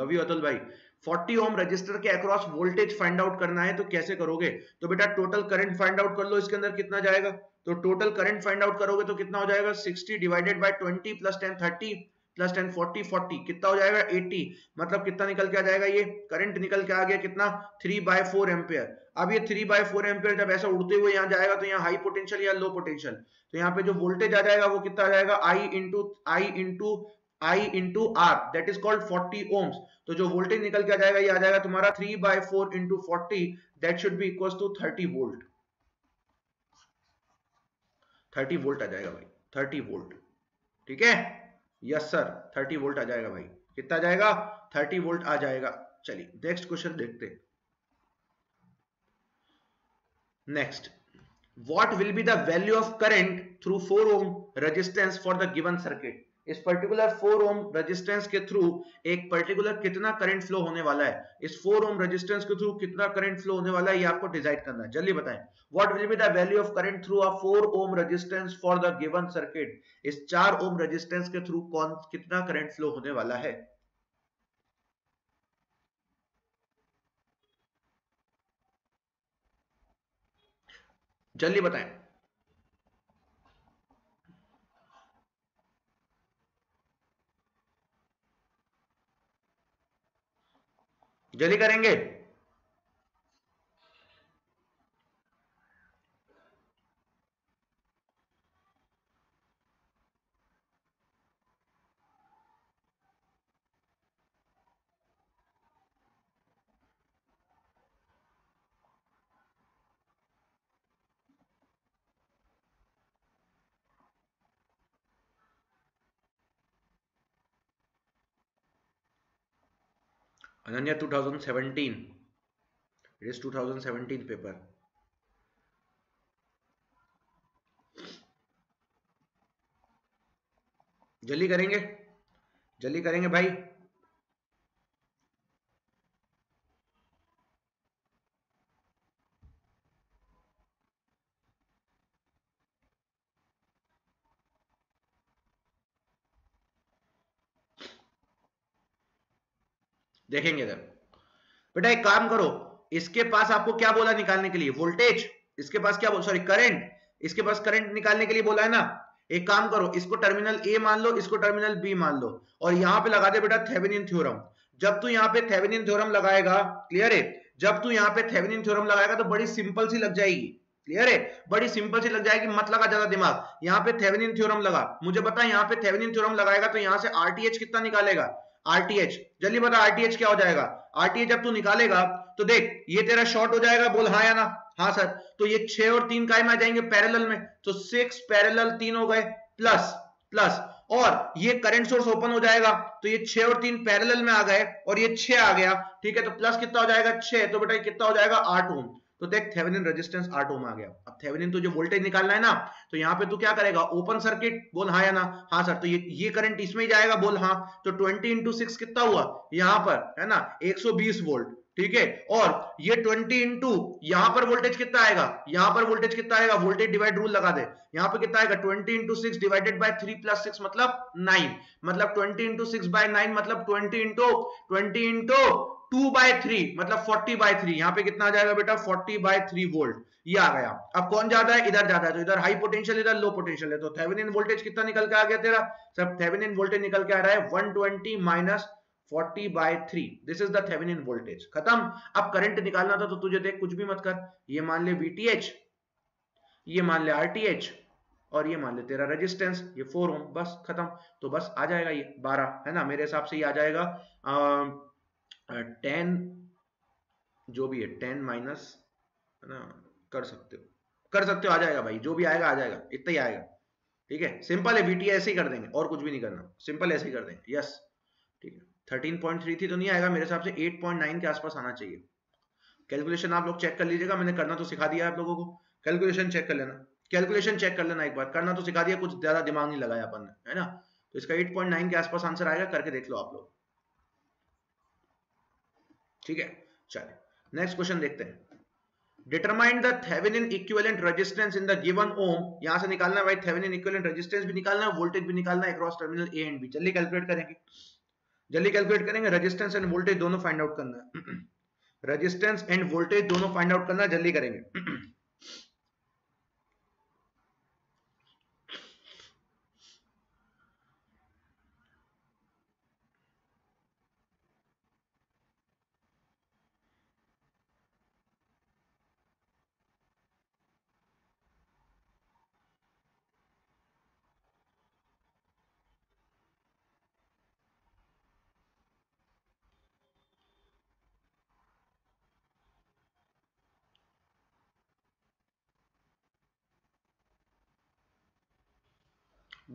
Love you अतुल भाई. forty ohm resistor के across voltage find out करना है तो कैसे करोगे. तो बेटा total current find out कर लो, इसके अंदर कितना जाएगा. तो total current find out करोगे तो कितना हो जाएगा, sixty divided by twenty plus ten thirty plus ten forty forty कितना हो जाएगा, एटी. मतलब कितना निकल के आ जाएगा, ये करंट निकल के आ गया कितना, थ्री बाय फोर एम्पियर. अब ये थ्री बाय फोर एम्पियर जब ऐसा उड़ते हुए यहाँ जाएगा तो यहाँ हाई पोटेंशियल या लो पोटेंशियल, तो यहाँ पे जो वोल्टेज आ जाएगा वो कितना आ जाएगा, I into I into I into R, that is called forty ohms. तो जो वोल्टेज निकल के आ जाएगा ये आ जाएगा तुम्हारा three by four into forty, that should be equal to thirty volt. Thirty volt आ जाएगा भाई, थर्टी वोल्ट. ठीक है, यस सर, थर्टी वोल्ट आ जाएगा भाई. कितना जाएगा, थर्टी वोल्ट आ जाएगा. चलिए नेक्स्ट क्वेश्चन देखते हैं. Next, what will be the value of current through four ohm resistance for the given circuit. इस पर्टिकुलर फोर ओम रेजिस्टेंस के थ्रू एक पर्टिकुलर कितना करंट फ्लो होने वाला है, इस फोर ओम रेजिस्टेंस के थ्रू कितना करंट फ्लो होने वाला है ये आपको डिसाइड करना है. जल्दी बताएं, what will be the value of current through a four ohm resistance for the given circuit. इस चार ओम रेजिस्टेंस के थ्रू कौन कितना करंट फ्लो होने वाला है. जल्दी बताएं. जल्दी करेंगे. Ananya twenty seventeen, it is twenty seventeen paper. जल्दी करेंगे, जल्दी करेंगे भाई. देखेंगे इधर बेटा, एक काम करो, इसके पास आपको क्या बोला निकालने के लिए, वोल्टेज. इसके पास क्या बोला, सॉरी करंट. इसके पास करंट निकालने के लिए बोला है ना. एक काम करो, इसको टर्मिनल ए मान लो, इसको टर्मिनल बी मान लो, और यहाँ पे लगा दे बेटा थेवेनिन थ्योरम. जब तू यहाँ पे थेवेनिन थ्योरम लगाएगा, क्लियर है, जब तू यहाँ पे थेवेनिन थ्योरम लगाएगा तो बड़ी सिंपल सी लग जाएगी. क्लियर है, बड़ी सिंपल सी लग जाएगी, मत लगा ज्यादा दिमाग. यहाँ पे थेवेनिन थ्योरम लगा, मुझे बता यहाँ पे थेवेनिन थ्योरम लगाएगा तो यहाँ से आरटीएच कितना निकालेगा, आरटीएच. जल्दी बता आरटीएच क्या हो जाएगा. आरटीएच जब तू निकालेगा तो देख ये तेरा शॉर्ट हो जाएगा, बोल हाँ या ना. हाँ सर. तो ये छह और तीन कायम आ जाएंगे पैरेलल में, तो सिक्स पैरेलल तीन हो गए, प्लस प्लस, और ये करंट सोर्स ओपन हो जाएगा तो ये छह और तीन पैरेलल में आ गए और ये छह आ गया. ठीक है, तो प्लस कितना हो जाएगा, छह. तो बेटा कितना हो जाएगा, आठ ओम. तो देख थेवेनिन रेजिस्टेंस आर टू में आ गया। अब थेवेनिन तो जो वोल्टेज निकालना है ना, तो यहाँ पे तू क्या करेगा, ओपन सर्किट, बोल हाँ या ना, हाँ सर, तो ये ये करंट इसमें ही जाएगा, बोल हाँ। तो ट्वेंटी इंटू सिक्स कितना हुआ यहाँ पर, है ना, एक सौ बीस वोल्ट, ठीक है। और ये ट्वेंटी इंटू यहाँ पर वोल्टेज कितना आएगा, यहाँ पर वोल्टेज कितना आएगा, वोल्टेज डिवाइड रूल लगा दे, यहाँ पे कितना आएगा, twenty into six divided by three plus six मतलब नाइन, मतलब twenty into six by nine मतलब twenty into two by three मतलब फोर्टी बाय थ्री, यहाँ पे कितना आ जाएगा बेटा, फोर्टी बाय थ्री वोल्ट, ये आ गया। अब कौन ज्यादा है, इधर ज्यादा है, तो इधर हाई पोटेंशियल, इधर लो पोटेंशियल है। तो थेवेनिन वोल्टेज कितना निकल के आ गया तेरा, सब थेवेनिन वोल्टेज निकल के आ रहा है one twenty minus forty by three, this is the Thevenin voltage, खत्म। अब करंट निकालना था तो तुझे देख कुछ भी मत कर, ये मान ले वीटीएच, ये मान ले आरटीएच और ये मान ले तेरा रेजिस्टेंस, ये फोर ओम, बस खत्म। तो बस आ जाएगा ये बारह, है ना, मेरे हिसाब से ये आ जाएगा टेन, जो भी है टेन माइनस, है ना, कर सकते हो, कर सकते हो, आ जाएगा भाई, जो भी आएगा आ जाएगा, इतना ही आएगा, ठीक है, सिंपल है, वीटी ऐसे ही कर देंगे और कुछ भी नहीं करना, सिंपल ऐसे ही कर देंगे, यस, ठीक है। थर्टीन पॉइंट थ्री थी तो नहीं आएगा, मेरे हिसाब से एट पॉइंट नाइन के आसपास आना चाहिए। कैलकुलेशन आप लोग चेक कर लीजिएगा, मैंने करना तो सिखा दिया आप लोगों को, कैलकुलेशन चेक कर लेना, कैलकुलेशन चेक कर लेना एक बार, करना तो सिखा दिया, कुछ ज्यादा दिमाग नहीं लगाया अपन ने, है ना। तो इसका एट पॉइंट नाइन के आसपास आंसर आएगा, करके देख लो आप लोग, ठीक है। चलिए नेक्स्ट क्वेश्चन देखते हैं। Determine the Thevenin equivalent resistance in the given ohm, यहाँ से निकालना है भाई, Thevenin equivalent resistance भी निकालना है, voltage भी निकालना है across terminal A and B। जल्दी कैलकुलेट करेंगे, जल्दी कैलकुलेट करेंगे, रेजिस्टेंस एंड वोल्टेज दोनों फाइंड आउट करना है, रेजिस्टेंस एंड वोल्टेज दोनों फाइंड आउट करना है, जल्दी करेंगे।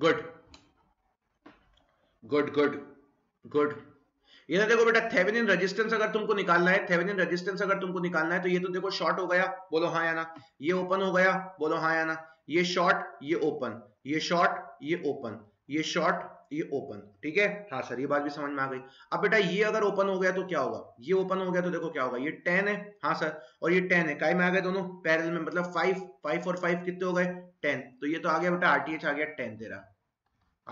गुड गुड गुड गुड ये देखो बेटा, थेवेनिन रेजिस्टेंस अगर तुमको निकालना है, थेवेनिन रेजिस्टेंस अगर तुमको निकालना है तो ये तो देखो शॉर्ट हो गया, बोलो हाँ या ना, ये ओपन हो गया, बोलो हाँ या ना, ये शॉर्ट, ये ओपन, ये शॉर्ट, ये ओपन, ये शॉर्ट, ये ओपन, ठीक है, हाँ सर, ये बात भी समझ में आ गई। अब बेटा ये अगर ओपन हो गया तो क्या होगा, ये ओपन हो गया तो देखो क्या होगा, ये टेन है, हाँ सर, और ये टेन है, काय में आ गए दोनों पैरेलल में, मतलब फाइव फाइव और फाइव कितने हो गए, टेन। तो ये तो आ गया बेटा आरटीएच आ गया टेन, तेरा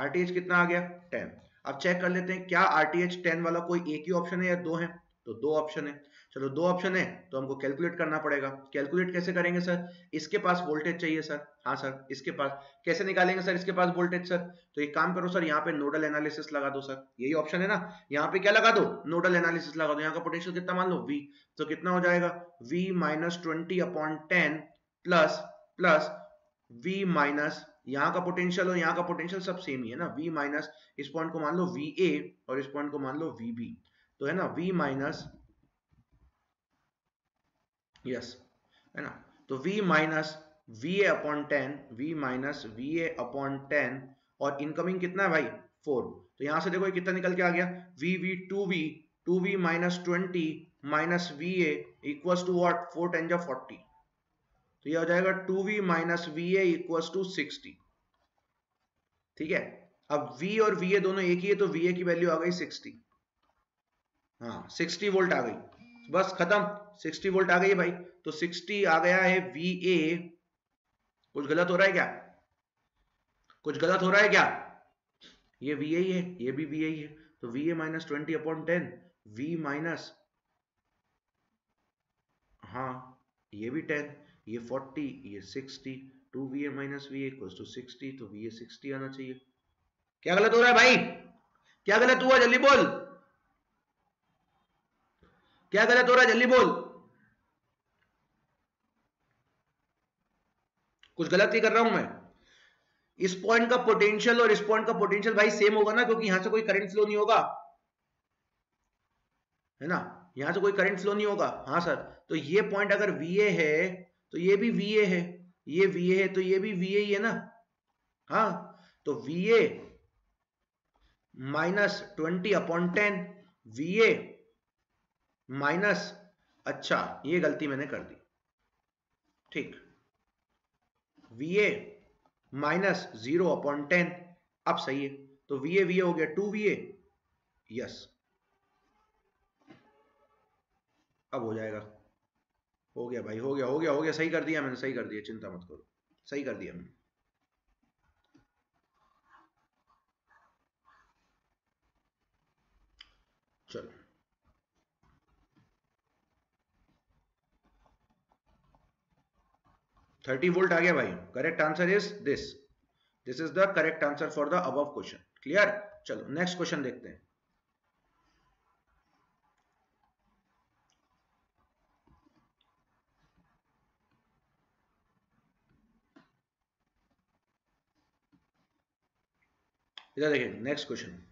आरटीएच कितना आ गया टेन। अब चेक कर लेते हैं क्या आरटीएच टेन वाला कोई एक ही ऑप्शन है या दो है, तो दो ऑप्शन है, चलो दो ऑप्शन है तो हमको कैलकुलेट करना पड़ेगा। कैलकुलेट कैसे करेंगे सर, इसके पास वोल्टेज चाहिए सर, हाँ सर, इसके पास कैसे निकालेंगे सर, इसके पास वोल्टेज सर, तो एक काम करो सर, यहाँ पे नोडल एनालिसिस लगा दो सर, यही ऑप्शन है ना, यहाँ पे क्या लगा दो, नोडल एनालिसिस लगा दो, यहाँ का पोटेंशियल कितना मान लो वी, तो कितना हो जाएगा V minus twenty upon ten plus plus V minus, यहाँ का पोटेंशियल और यहाँ का पोटेंशियल सब सेम ही है ना, v माइनस इस पॉइंट को मान लो va और इस पॉइंट को मान लो vb, तो है ना v माइनस, यस, है ना, तो v minus va upon ten, v minus va upon ten और इनकमिंग कितना है भाई फोर, तो यहाँ से देखो कितना निकल के आ गया vv two v two v minus twenty minus va equals to what, four ten जा फोर्टी, तो ये हो जाएगा two V minus V A equals to sixty, ठीक है। अब V और V A दोनों एक ही है तो V A की वैल्यू आ गई सिक्सटी, हाँ सिक्सटी वोल्ट आ गई, बस खत्म, सिक्सटी वोल्ट आ गई भाई। तो सिक्सटी आ गया है V A, कुछ गलत हो रहा है क्या, कुछ गलत हो रहा है क्या, ये V A है, ये भी V A है, तो V A minus twenty upon ten, V minus, हाँ ये भी टेन, ये फोर्टी, ये sixty, two V A minus V A equals to sixty, तो वी ए सिक्सटी आना चाहिए। क्या गलत हो रहा है भाई, क्या गलत हुआ जल्दी बोल, क्या गलत हो रहा है जल्दी बोल, कुछ गलत ही कर रहा हूं मैं। इस पॉइंट का पोटेंशियल और इस पॉइंट का पोटेंशियल भाई सेम होगा ना, क्योंकि यहां से कोई करंट फ्लो नहीं होगा, है ना, यहां से कोई करंट फ्लो नहीं होगा, हाँ सर। तो ये पॉइंट अगर वी ए है तो ये भी वी ए है, ये वी ए है तो ये भी वी ए ही है ना, हाँ, तो V A minus twenty upon ten, V A minus, अच्छा ये गलती मैंने कर दी, ठीक, VA minus zero upon ten, अब सही है, तो वीए वीए हो गया टू वीए, यस, अब हो जाएगा, हो गया भाई, हो गया हो गया हो गया, सही कर दिया मैंने, सही कर दिया, चिंता मत करो, सही कर दिया मैंने। चलो थर्टी वोल्ट आ गया भाई, correct answer is this, this is the correct answer for the above question, clear. चलो नेक्स्ट क्वेश्चन देखते हैं। इधर देखिए next question,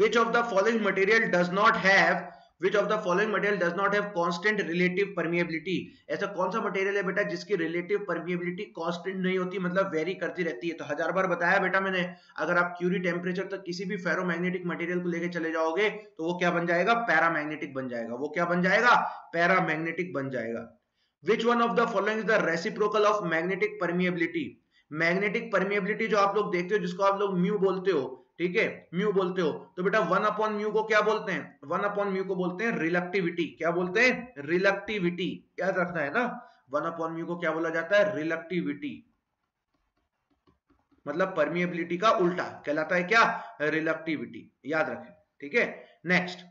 which of the following material does not have Which of the following material does not have constant relative permeability? ऐसा कौन सा material है बेटा जिसकी रिलेटिव परमिएबिलिटी कांस्टेंट नहीं होती, मतलब वेरी करती रहती है। तो हजार बार बताया बेटा मैंने, अगर आप क्यूरी टेम्परेचर तक किसी भी फेरोमैग्नेटिक मटेरियल को लेके चले जाओगे तो वो क्या बन जाएगा, पैरामैग्नेटिक बन जाएगा। वो क्या बन जाएगा, पैरामैग्नेटिक बन जाएगा। Which one of the following is the reciprocal of magnetic permeability? Magnetic permeability जो आप लोग देखते हो, जिसको आप लोग म्यू बोलते हो, ठीक है, म्यू बोलते हो, तो बेटा वन अपॉन म्यू को क्या बोलते हैं, वन अपॉन म्यू को बोलते हैं रिलक्टिविटी। क्या बोलते हैं, रिलक्टिविटी, याद रखना है ना। वन अपॉन म्यू को क्या बोला जाता है, रिलक्टिविटी, मतलब परमिएबिलिटी का उल्टा कहलाता है क्या, रिलक्टिविटी, याद रखें, ठीक है। Next,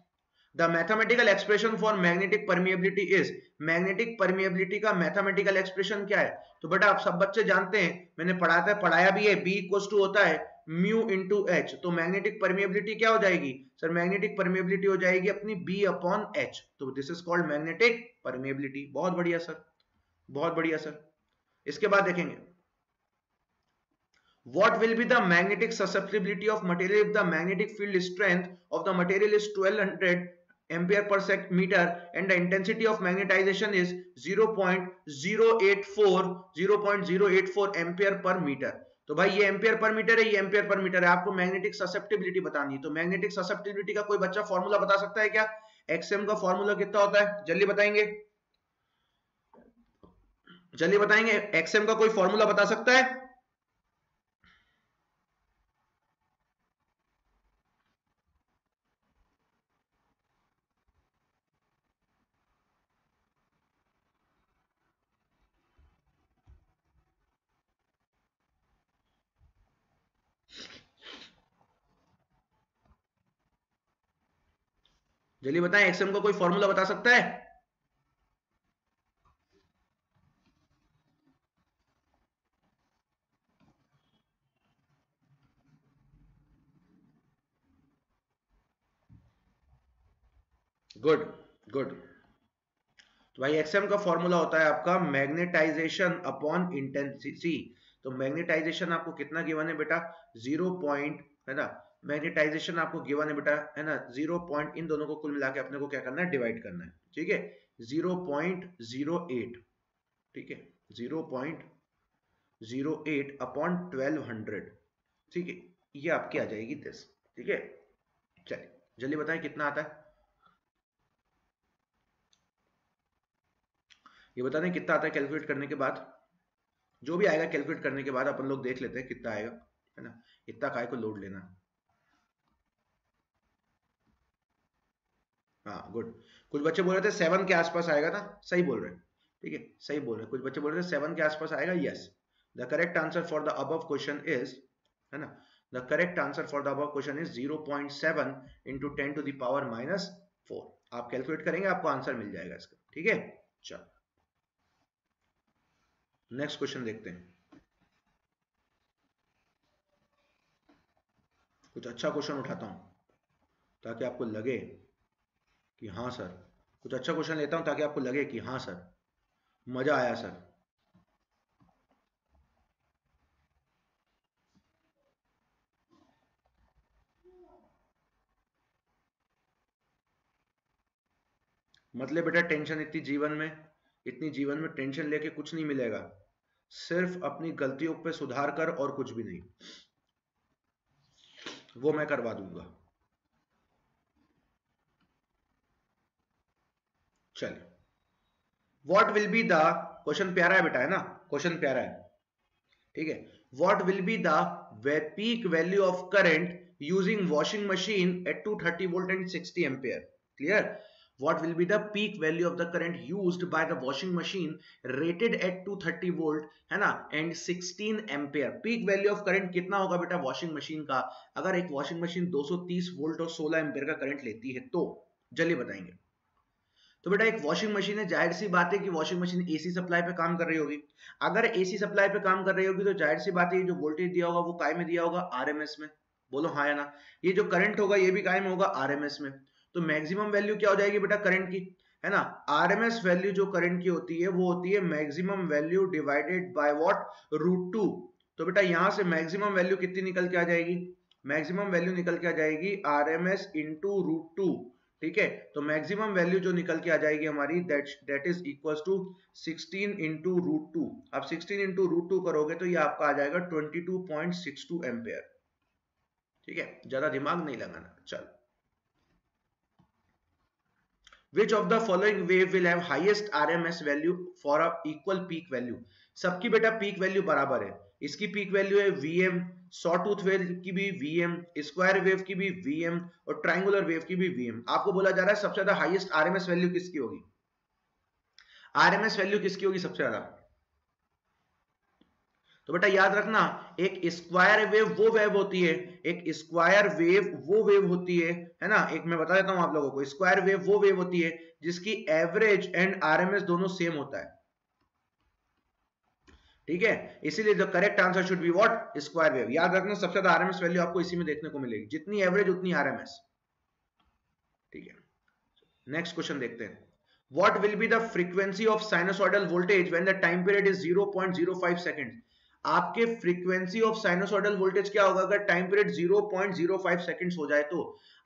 the mathematical expression for magnetic permeability is, magnetic permeability का मैथमेटिकल एक्सप्रेशन क्या है? तो बेटा आप सब बच्चे जानते हैं, मैंने पढ़ाता है, पढ़ाया भी है, बी इक्वल्स टू होता है म्यू इंटू एच। तो मैग्नेटिक परमिएबिलिटी क्या हो जाएगी सर, मैग्नेटिक परमिएबिलिटी हो जाएगी अपनी बी अपॉन एच। तो this is called magnetic permeability. बहुत बढ़िया सर, बहुत बढ़िया सर। इसके बाद देखेंगे, what will be the magnetic susceptibility of material if the magnetic field strength of the material is twelve hundred ampere per second metre and the intensity of magnetization is zero point zero eight four ampere per metre. तो भाई ये ampere per metre है, ये ampere per metre है, आपको magnetic susceptibility बतानी है। तो मैग्नेटिक ससेप्टिबिलिटी का कोई बच्चा फॉर्मूला बता सकता है क्या, एक्सएम का फॉर्मूला कितना होता है? जल्दी बताएंगे, जल्दी बताएंगे, एक्सएम का कोई फॉर्मूला बता सकता है? चलिए बताएं, एक्सएम का कोई फॉर्मूला बता सकता है? Good good. तो भाई एक्सएम का फॉर्मूला होता है आपका मैग्नेटाइजेशन अपॉन इंटेंसिटी। तो मैग्नेटाइजेशन आपको कितना गिवन है बेटा, जीरो पॉइंट है ना, मैग्नेटाइजेशन आपको गिवन है बेटा है ना जीरो पॉइंट, इन दोनों को कुल मिला के अपने को क्या करना है, डिवाइड करना है, ठीक है, ज़ीरो पॉइंट ज़ीरो एट, ठीक है, zero point zero eight upon twelve hundred, ठीक है, ये आपकी आ जाएगी दिस, ठीक है। चलिए जल्दी बताएं कितना आता है, ये बता दें कितना आता है कैलकुलेट करने के बाद, जो भी आएगा कैलकुलेट करने के बाद अपन लोग देख लेते हैं कितना आएगा, है ना, इतना काय को लोड लेना है। हाँ गुड, कुछ बच्चे बोल रहे थे सेवन के आसपास आएगा ना, सही बोल रहे हैं, ठीक है, सही बोल रहे हैं, कुछ बच्चे बोल रहे थे सेवन के आसपास आएगा, yes, the correct answer for the above question is, है ना, the correct answer for the above question is zero point seven into ten to the power minus four. आप कैलकुलेट करेंगे आपको आंसर मिल जाएगा इसका, ठीक है। चलो नेक्स्ट क्वेश्चन देखते हैं, कुछ अच्छा क्वेश्चन उठाता हूं ताकि आपको लगे कि हाँ सर, कुछ अच्छा क्वेश्चन लेता हूं ताकि आपको लगे कि हाँ सर मजा आया सर। मतलब बेटा टेंशन इतनी जीवन में, इतनी जीवन में टेंशन लेके कुछ नहीं मिलेगा, सिर्फ अपनी गलतियों पे सुधार कर और कुछ भी नहीं, वो मैं करवा दूंगा। चलिए, what will be the question प्यारा है बेटा, है ना, क्वेश्चन प्यारा है, ठीक है। What will be the peak value of current using washing machine at two thirty volt and sixty ampere? Clear? What will be the peak value of the current used by the washing machine rated at two thirty volt, है ना, and sixteen ampere? Peak value of current कितना होगा बेटा washing machine का? अगर एक washing machine two hundred thirty volt और sixteen ampere का current लेती है तो जल्दी बताएंगे। तो बेटा एक washing machine है, जाहिर सी बात है कि washing machine A C supply पे काम कर रही होगी। अगर A C supply पे काम कर रही होगी तो जाहिर सी बात है जो voltage दिया होगा वो काय में दिया होगा? R M S में। बोलो हाँ या ना। ये जो current होगा ये भी काय में होगा? R M S में। तो मैक्सिमम वैल्यू क्या हो जाएगी बेटा करंट की, है ना? आरएमएस वैल्यू जो करंट की होती है वो होती है maximum value divided by what? Root two. तो बेटा यहां से मैक्सिमम वैल्यू कितनी निकल के आ जाएगी? मैक्सिमम वैल्यू निकल के आ जाएगी आरएमएस इनटू रूट टू, ठीक है। तो मैक्सिमम वैल्यू जो निकल के आ जाएगी हमारी that that is equals to sixteen into root two. आप सिक्सटीन इंटू रूट टू करोगे तो ये आपका आ जाएगा twenty two point six two ampere, ठीक है। ज्यादा दिमाग नहीं लगाना। चलो, Which of the following wave will have highest R M S value for a equal peak value? सबकी बेटा peak value बराबर है। इसकी peak value है V M, sawtooth wave की भी V M, square wave की भी V M और triangular wave की भी V M। आपको बोला जा रहा है सबसे ज्यादा highest R M S value किसकी होगी? R M S value किसकी होगी सबसे ज्यादा? तो बेटा याद रखना, एक स्क्वायर वेव वो वेव होती है, एक स्क्वायर वेव वो वेव होती है, है ना। एक मैं बता देता हूं आप लोगों को, स्क्वायर वेव वो वेव होती है जिसकी एवरेज एंड आरएमएस दोनों सेम होता है, ठीक है। इसीलिए the correct answer should be what? Square wave. याद रखना सबसे ज्यादा आरएमएस वैल्यू आपको इसी में देखने को मिलेगी, जितनी एवरेज उतनी आरएमएस, ठीक है। नेक्स्ट क्वेश्चन देखते हैं। What will be the frequency of sinusoidal voltage when the time period is zero point zero five second? आपके फ्रीक्वेंसी ऑफ साइनोसॉइडल वोल्टेज क्या होगा अगर time period zero point zero five seconds हो जाए? तो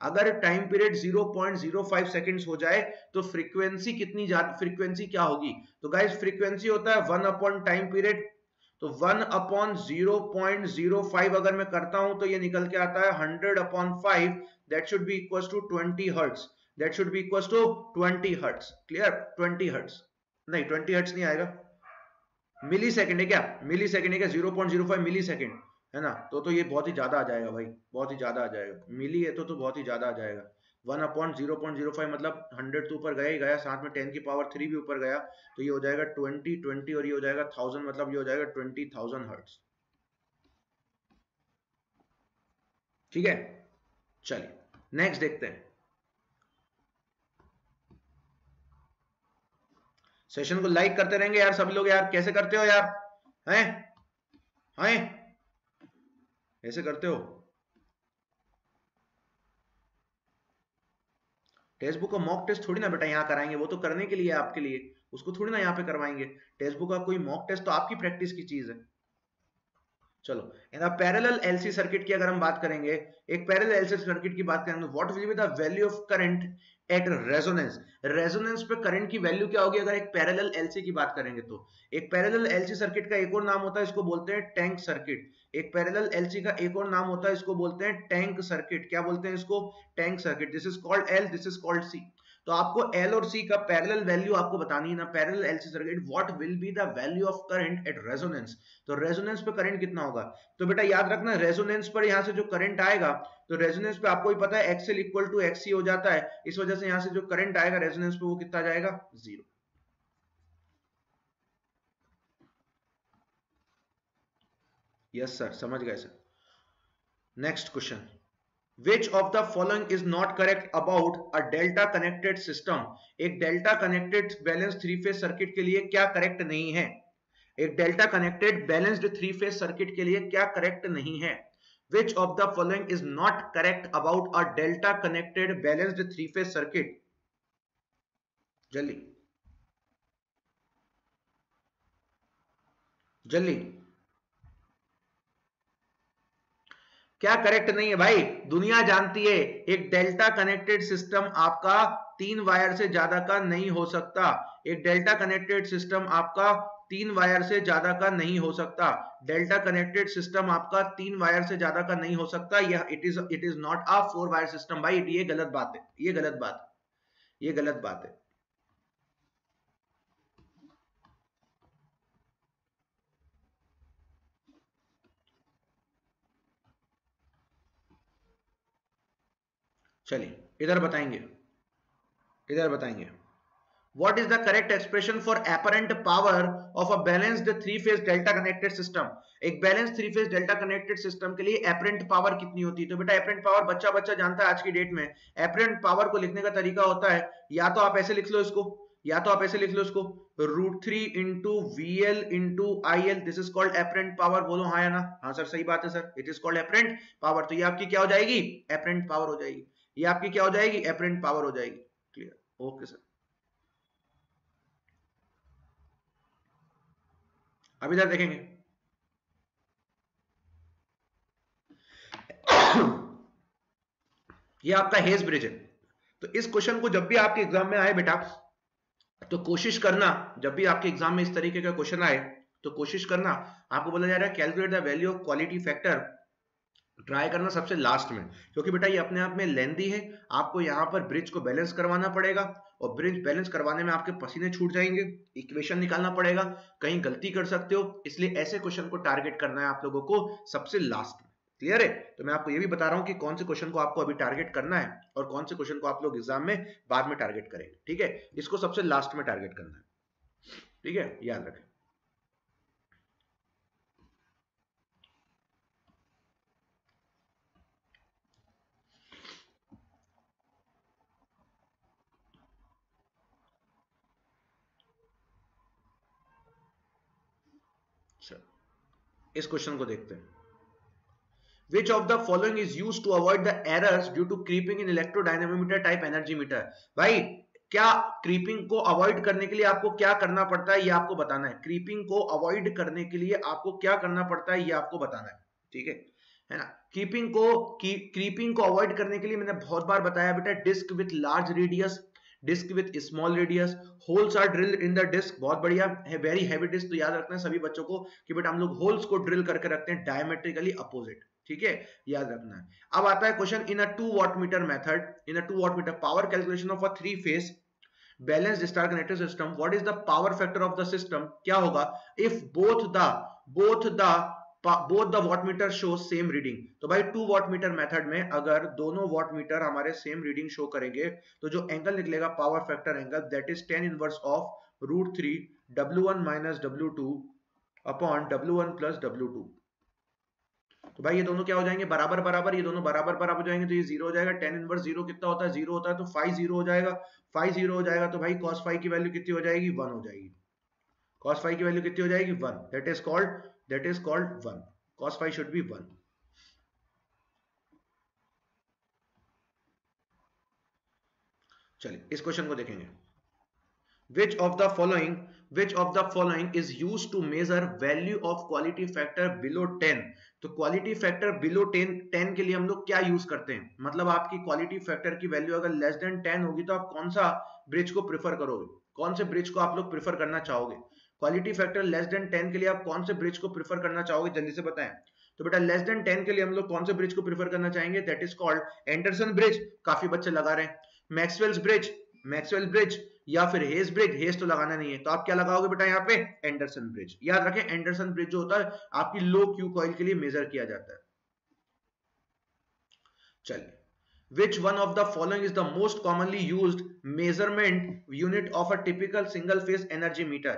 अगर time period zero point zero five seconds हो जाए तो फ्रीक्वेंसी कितनी जाती, फ्रीक्वेंसी क्या होगी? तो गाइस फ्रीक्वेंसी होता है वन अपॉन टाइम पीरियड, तो one upon zero point zero five अगर मैं करता हूं तो ये निकल के आता है hundred upon five, that should be equals to twenty hertz, that should be equals to twenty hertz. Clear? Twenty hertz नहीं, ट्वेंटी हर्ट्स नहीं आएगा, मिली सेकेंड है क्या? मिली सेकेंड है क्या? Zero point zero five millisecond है ना, तो तो ये बहुत ही ज्यादा आ जाएगा भाई, बहुत ही ज्यादा आ जाएगा। मिली है तो तो बहुत ही ज्यादा आ जाएगा। One upon zero point zero five मतलब हंड्रेड तो ऊपर गया ही गया, साथ में टेन की पावर थ्री भी ऊपर गया, तो ये हो जाएगा ट्वेंटी, ट्वेंटी और ये हो जाएगा थाउजेंड, मतलब ये हो जाएगा ट्वेंटी थाउजेंड हर्ट्स, ठीक है। चलिए नेक्स्ट देखते हैं। सेशन को लाइक करते रहेंगे यार सभी लोग। यार कैसे करते हो यार, हैं हैं कैसे करते हो? टेस्टबुक का मॉक टेस्ट थोड़ी ना बेटा यहाँ कराएंगे, वो तो करने के लिए आपके लिए, उसको थोड़ी ना यहाँ पे करवाएंगे। टेस्टबुक का कोई मॉक टेस्ट तो आपकी प्रैक्टिस की चीज है। चलो, इन पैरेलल एलसी सर्किट की अगर हम बात करेंगे, एक पैरेलल एलसी सर्किट की बात करेंगे, what will be the value of current at resonance? Resonance पे करंट की वैल्यू क्या होगी अगर एक पैरेलल एलसी की बात करेंगे? तो एक पैरेलल एलसी सर्किट का एक और नाम होता है, इसको बोलते हैं टैंक सर्किट। एक पैरेलल एलसी का एक और नाम होता है, इसको बोलते हैं टैंक सर्किट। क्या बोलते हैं इसको? Tank circuit. This is called L, this is called C. तो आपको एल और सी का पैरेलल वैल्यू आपको बतानी है ना, parallel LC circuit. What will be the value of current at resonance? तो रेजोनेंस पे करंट कितना होगा? तो बेटा याद रखना, रेजोनेंस पर यहाँ से जो करंट आएगा, तो रेजोनेंस पे आपको ही पता है एक्सएल इक्वल टू एक्ससी हो जाता है, इस वजह से यहाँ से जो करंट आएगा रेजोनेंस पे वो कितना जाएगा? जीरो। यस सर, समझ गए sir. Next question. Which of the following is not correct about a delta connected system? एक delta connected balanced three phase circuit के लिए क्या correct नहीं है? एक delta connected balanced three phase circuit के लिए क्या correct नहीं है? Which of the following is not correct about a delta connected balanced three phase circuit? जल्दी जल्दी, क्या करेक्ट नहीं है भाई? दुनिया जानती है एक डेल्टा कनेक्टेड सिस्टम आपका तीन वायर से ज्यादा का नहीं हो सकता। एक डेल्टा कनेक्टेड सिस्टम आपका तीन वायर से ज्यादा का नहीं हो सकता। डेल्टा कनेक्टेड सिस्टम आपका तीन वायर से ज्यादा का नहीं हो सकता। यह it is it is not a four wire system. भाई ये गलत बात है, ये गलत बात है, ये गलत बात है। चलिए इधर बताएंगे इधर बताएंगे What is the correct expression for apparent power of a balanced three-phase delta connected system? एक balanced three-phase delta connected system के लिए apparent power कितनी होती है? तो बेटा apparent power बच्चा बच्चा जानता है आज की डेट में apparent power को लिखने का तरीका होता है, या तो आप ऐसे लिख लो इसको या तो आप ऐसे लिख लो इसको root three into V L into I L, this is called apparent power. बोलो हाँ या ना? हाँ सर सही बात है sir, it is called apparent power. तो ये आपकी क्या हो जाएगी? एपरेंट पावर हो जाएगी। ये आपकी क्या हो जाएगी? एपरेंट पावर हो जाएगी। क्लियर? ओके सर, अब इधर देखेंगे। ये आपका हेज ब्रिज है। तो इस क्वेश्चन को जब भी आपके एग्जाम में आए बेटा, तो कोशिश करना जब भी आपके एग्जाम में इस तरीके का क्वेश्चन आए तो कोशिश करना, आपको बोला जा रहा है calculate the value of quality factor, try करना सबसे लास्ट में, क्योंकि बेटा ये अपने आप में लेंदी है। आपको यहाँ पर ब्रिज को बैलेंस करवाना पड़ेगा और ब्रिज बैलेंस करवाने में आपके पसीने छूट जाएंगे, इक्वेशन निकालना पड़ेगा, कहीं गलती कर सकते हो, इसलिए ऐसे क्वेश्चन को टारगेट करना है आप लोगों को सबसे लास्ट में। क्लियर है? तो मैं आपको ये भी बता रहा हूँ कि कौन से क्वेश्चन को आपको अभी टारगेट करना है और कौन से क्वेश्चन को आप लोग एग्जाम में बाद में टारगेट करेंगे। ठीक है, इसको सबसे लास्ट में टारगेट करना है। ठीक है, याद रखें। इस क्वेश्चन को देखते हैं। Which of the following is used to avoid the errors due to creeping in electrodynamanometer type energy meter? भाई क्या creeping को avoid करने के लिए आपको क्या करना पड़ता है ये आपको बताना है। Creeping को avoid करने के लिए आपको क्या करना पड़ता है ये आपको बताना है। ठीक है, है ना? Creeping को creeping को avoid करने के लिए मैंने बहुत बार बताया बेटा, disc with large radius, disc with small radius, holes are drill in the disc, बहुत बढ़िया है, वेरी हैवी डिस्क। तो याद रखना है सभी बच्चों को कि बेटा हम लोग होल्स को ड्रिल करके रखते हैं डायमेट्रिकली अपोजिट। ठीक है, याद रखना है। अब आता है question, in a two watt meter method, in a two watt meter power calculation of a three phase balanced star connected system, what is the power factor of the system? क्या होगा if both the both the both the watt meter show same reading? तो भाई two watt meter method में अगर दोनों watt meter हमारे same reading show करेंगे तो जो एंगल निकलेगा power factor angle, that is tan inverse of root three W one minus W two upon W one plus W two. तो भाई ये दोनों क्या हो जाएंगे? बराबर बराबर, ये दोनों बराबर बराबर हो जाएंगे तो ये जीरो हो जाएगा। टेन इनवर्स जीरो कितना होता है? जीरो होता है, तो फाइव जीरो हो जाएगा। फाइव जीरो हो जाएगा तो भाई कॉस फाइव की वैल्यू कितनी हो जाएगी? वन हो जाएगी। कॉस फाइव की वैल्यू कितनी हो जाएगी? One. That is called That is called one. Cos phi should be one. चलिए इस क्वेश्चन को देखेंगे। Which of the following, which of the following is used to measure value of quality factor below ten? तो quality factor below ten, ten के लिए हम लोग क्या यूज करते हैं? मतलब आपकी quality factor की वैल्यू अगर less than ten होगी तो आप कौन सा ब्रिज को प्रेफर करोगे? कौन से ब्रिज को आप लोग प्रेफर करना चाहोगे? Quality factor less than ten के लिए आप कौन से ब्रिज को प्रेफर करना चाहोगे जल्दी से बताएं। तो बेटा लेस देन टेन के लिए हम लोग कौन से ब्रिज को प्रेफर करना चाहेंगे? That is called Anderson bridge, काफी बच्चे लगा रहे हैं, मैक्सवेल्स ब्रिज, मैक्सवेल ब्रिज, या फिर हेज ब्रिज। हेज तो लगाना नहीं है तो आप क्या लगाओगे बेटा यहाँ पे? Anderson bridge. याद रखें एंडरसन ब्रिज जो होता है आपकी लो क्यू कॉइल के लिए मेजर किया जाता है। चलिए, Which one of the following is the most commonly used measurement unit of a typical single phase energy meter?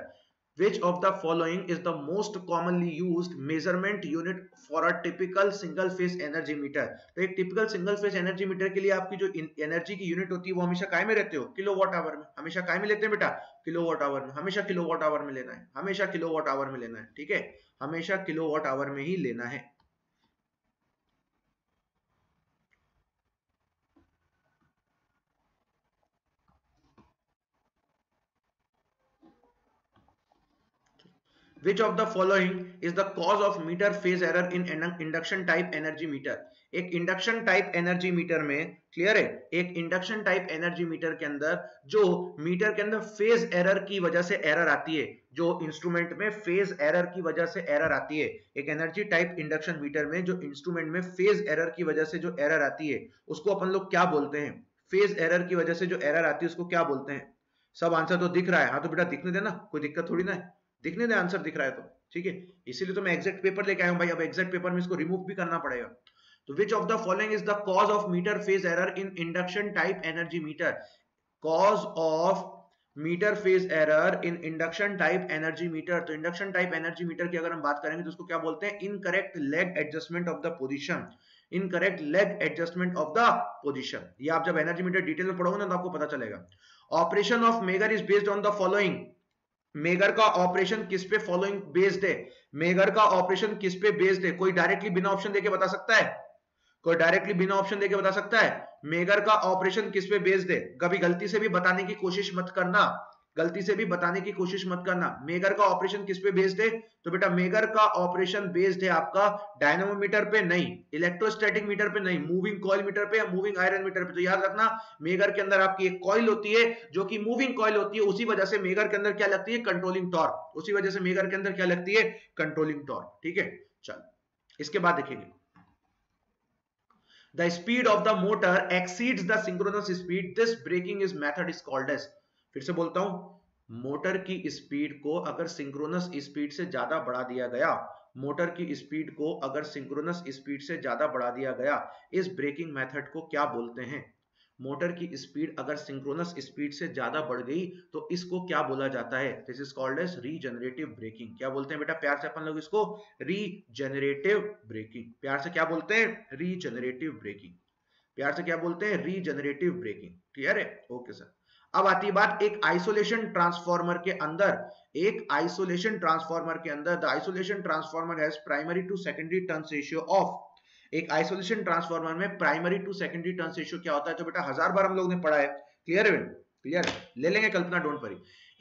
Which of the following is the most commonly used measurement unit for a typical single phase energy meter? तो एक typical single phase energy meter के लिए आपकी जो energy की unit होती है वो हमेशा काय में रहते हो? किलोवाट आवर में। हमेशा काय में लेते हैं बेटा? किलोवाट आवर में। हमेशा किलोवाट आवर में लेना है, हमेशा किलोवाट आवर में लेना है। ठीक है, हमेशा किलोवाट आवर में ही लेना है। Which of the following is the cause of meter phase error in induction type energy meter? एक induction type energy meter में, clear है, एक induction type energy meter के अंदर जो meter के अंदर phase error की वजह से error आती है, जो instrument में phase error की वजह से error आती है, एक energy type induction meter में जो instrument में phase error की वजह से जो error आती है उसको अपन लोग क्या बोलते हैं? Phase error की वजह से जो error आती है उसको क्या बोलते हैं? सब आंसर तो दिख रहा है। हाँ तो बेटा दिखने देना, कोई दिक्कत थोड़ी ना है, दिखने दे आंसर दिख रहा है तो ठीक है। इसीलिए तो मैं एग्जैक्ट पेपर लेके आया हूं भाई। अब एग्जैक्ट पेपर में इसको रिमूव भी करना पड़ेगा। तो which of the following is the cause of meter phase error in induction type energy meter? Cause of meter phase error in induction type energy meter. तो इंडक्शन टाइप एनर्जी मीटर की अगर हम बात करेंगे तो उसको क्या बोलते हैं? Incorrect lag adjustment of the position, incorrect lag adjustment of the position. ये आप जब एनर्जी मीटर डिटेल में पढ़ोगे ना तो आपको पता चलेगा। Operation of megger is based on the following. Megger का ऑपरेशन किस पे फॉलोइंग बेस्ड है? मेगर का ऑपरेशन किस पे बेस्ड है? कोई डायरेक्टली बिना ऑप्शन देके बता सकता है? कोई डायरेक्टली बिना ऑप्शन देके बता सकता है? मेगर का ऑपरेशन किस पे बेस्ड है? कभी गलती से भी बताने की कोशिश मत करना, गलती से भी बताने की कोशिश मत करना। मेगर का ऑपरेशन किस पे बेस्ड है? तो बेटा मेगर का ऑपरेशन बेस्ड है आपका डायनेमोमीटर पे नहीं, इलेक्ट्रोस्टैटिक मीटर पे नहीं, मूविंग कॉइल मीटर पे या मूविंग आयरन मीटर पे। तो याद रखना मेगर के अंदर आपकी एक कॉइल होती है जो कि मूविंग कॉइल होती है, उसी वजह से मेगर के अंदर क्या लगती है? Controlling torque. उसी वजह से मेगर के अंदर क्या लगती है? Controlling torque. ठीक है, चलो इसके बाद देखेंगे The speed of the motor exceeds the synchronous speed. This braking is method is called as. फिर से बोलता हूं, मोटर की स्पीड को अगर सिंक्रोनस स्पीड से ज्यादा बढ़ा दिया गया, मोटर की स्पीड को अगर सिंक्रोनस स्पीड से ज्यादा बढ़ा दिया गया, इस ब्रेकिंग मेथड को क्या बोलते हैं? मोटर की स्पीड अगर सिंक्रोनस स्पीड से ज्यादा बढ़ गई तो इसको क्या बोला जाता है? This is called as regenerative braking. क्या बोलते हैं बेटा प्यार से अपन लोग इसको? Regenerative braking. प्यार से क्या बोलते हैं? Regenerative braking. प्यार से क्या बोलते हैं? Regenerative braking. क्लियर है? ओके सर, अब आती है बात एक आइसोलेशन ट्रांसफार्मर के अंदर। एक आइसोलेशन ट्रांसफार्मर के अंदर the isolation transformer has primary to secondary turns ratio of. एक आइसोलेशन ट्रांसफार्मर में primary to secondary turns ratio क्या होता है? तो बेटा हजार बार हम लोग ने पढ़ा है। क्लियर है? क्लियर, ले लेंगे, कल्पना डोंट वरी।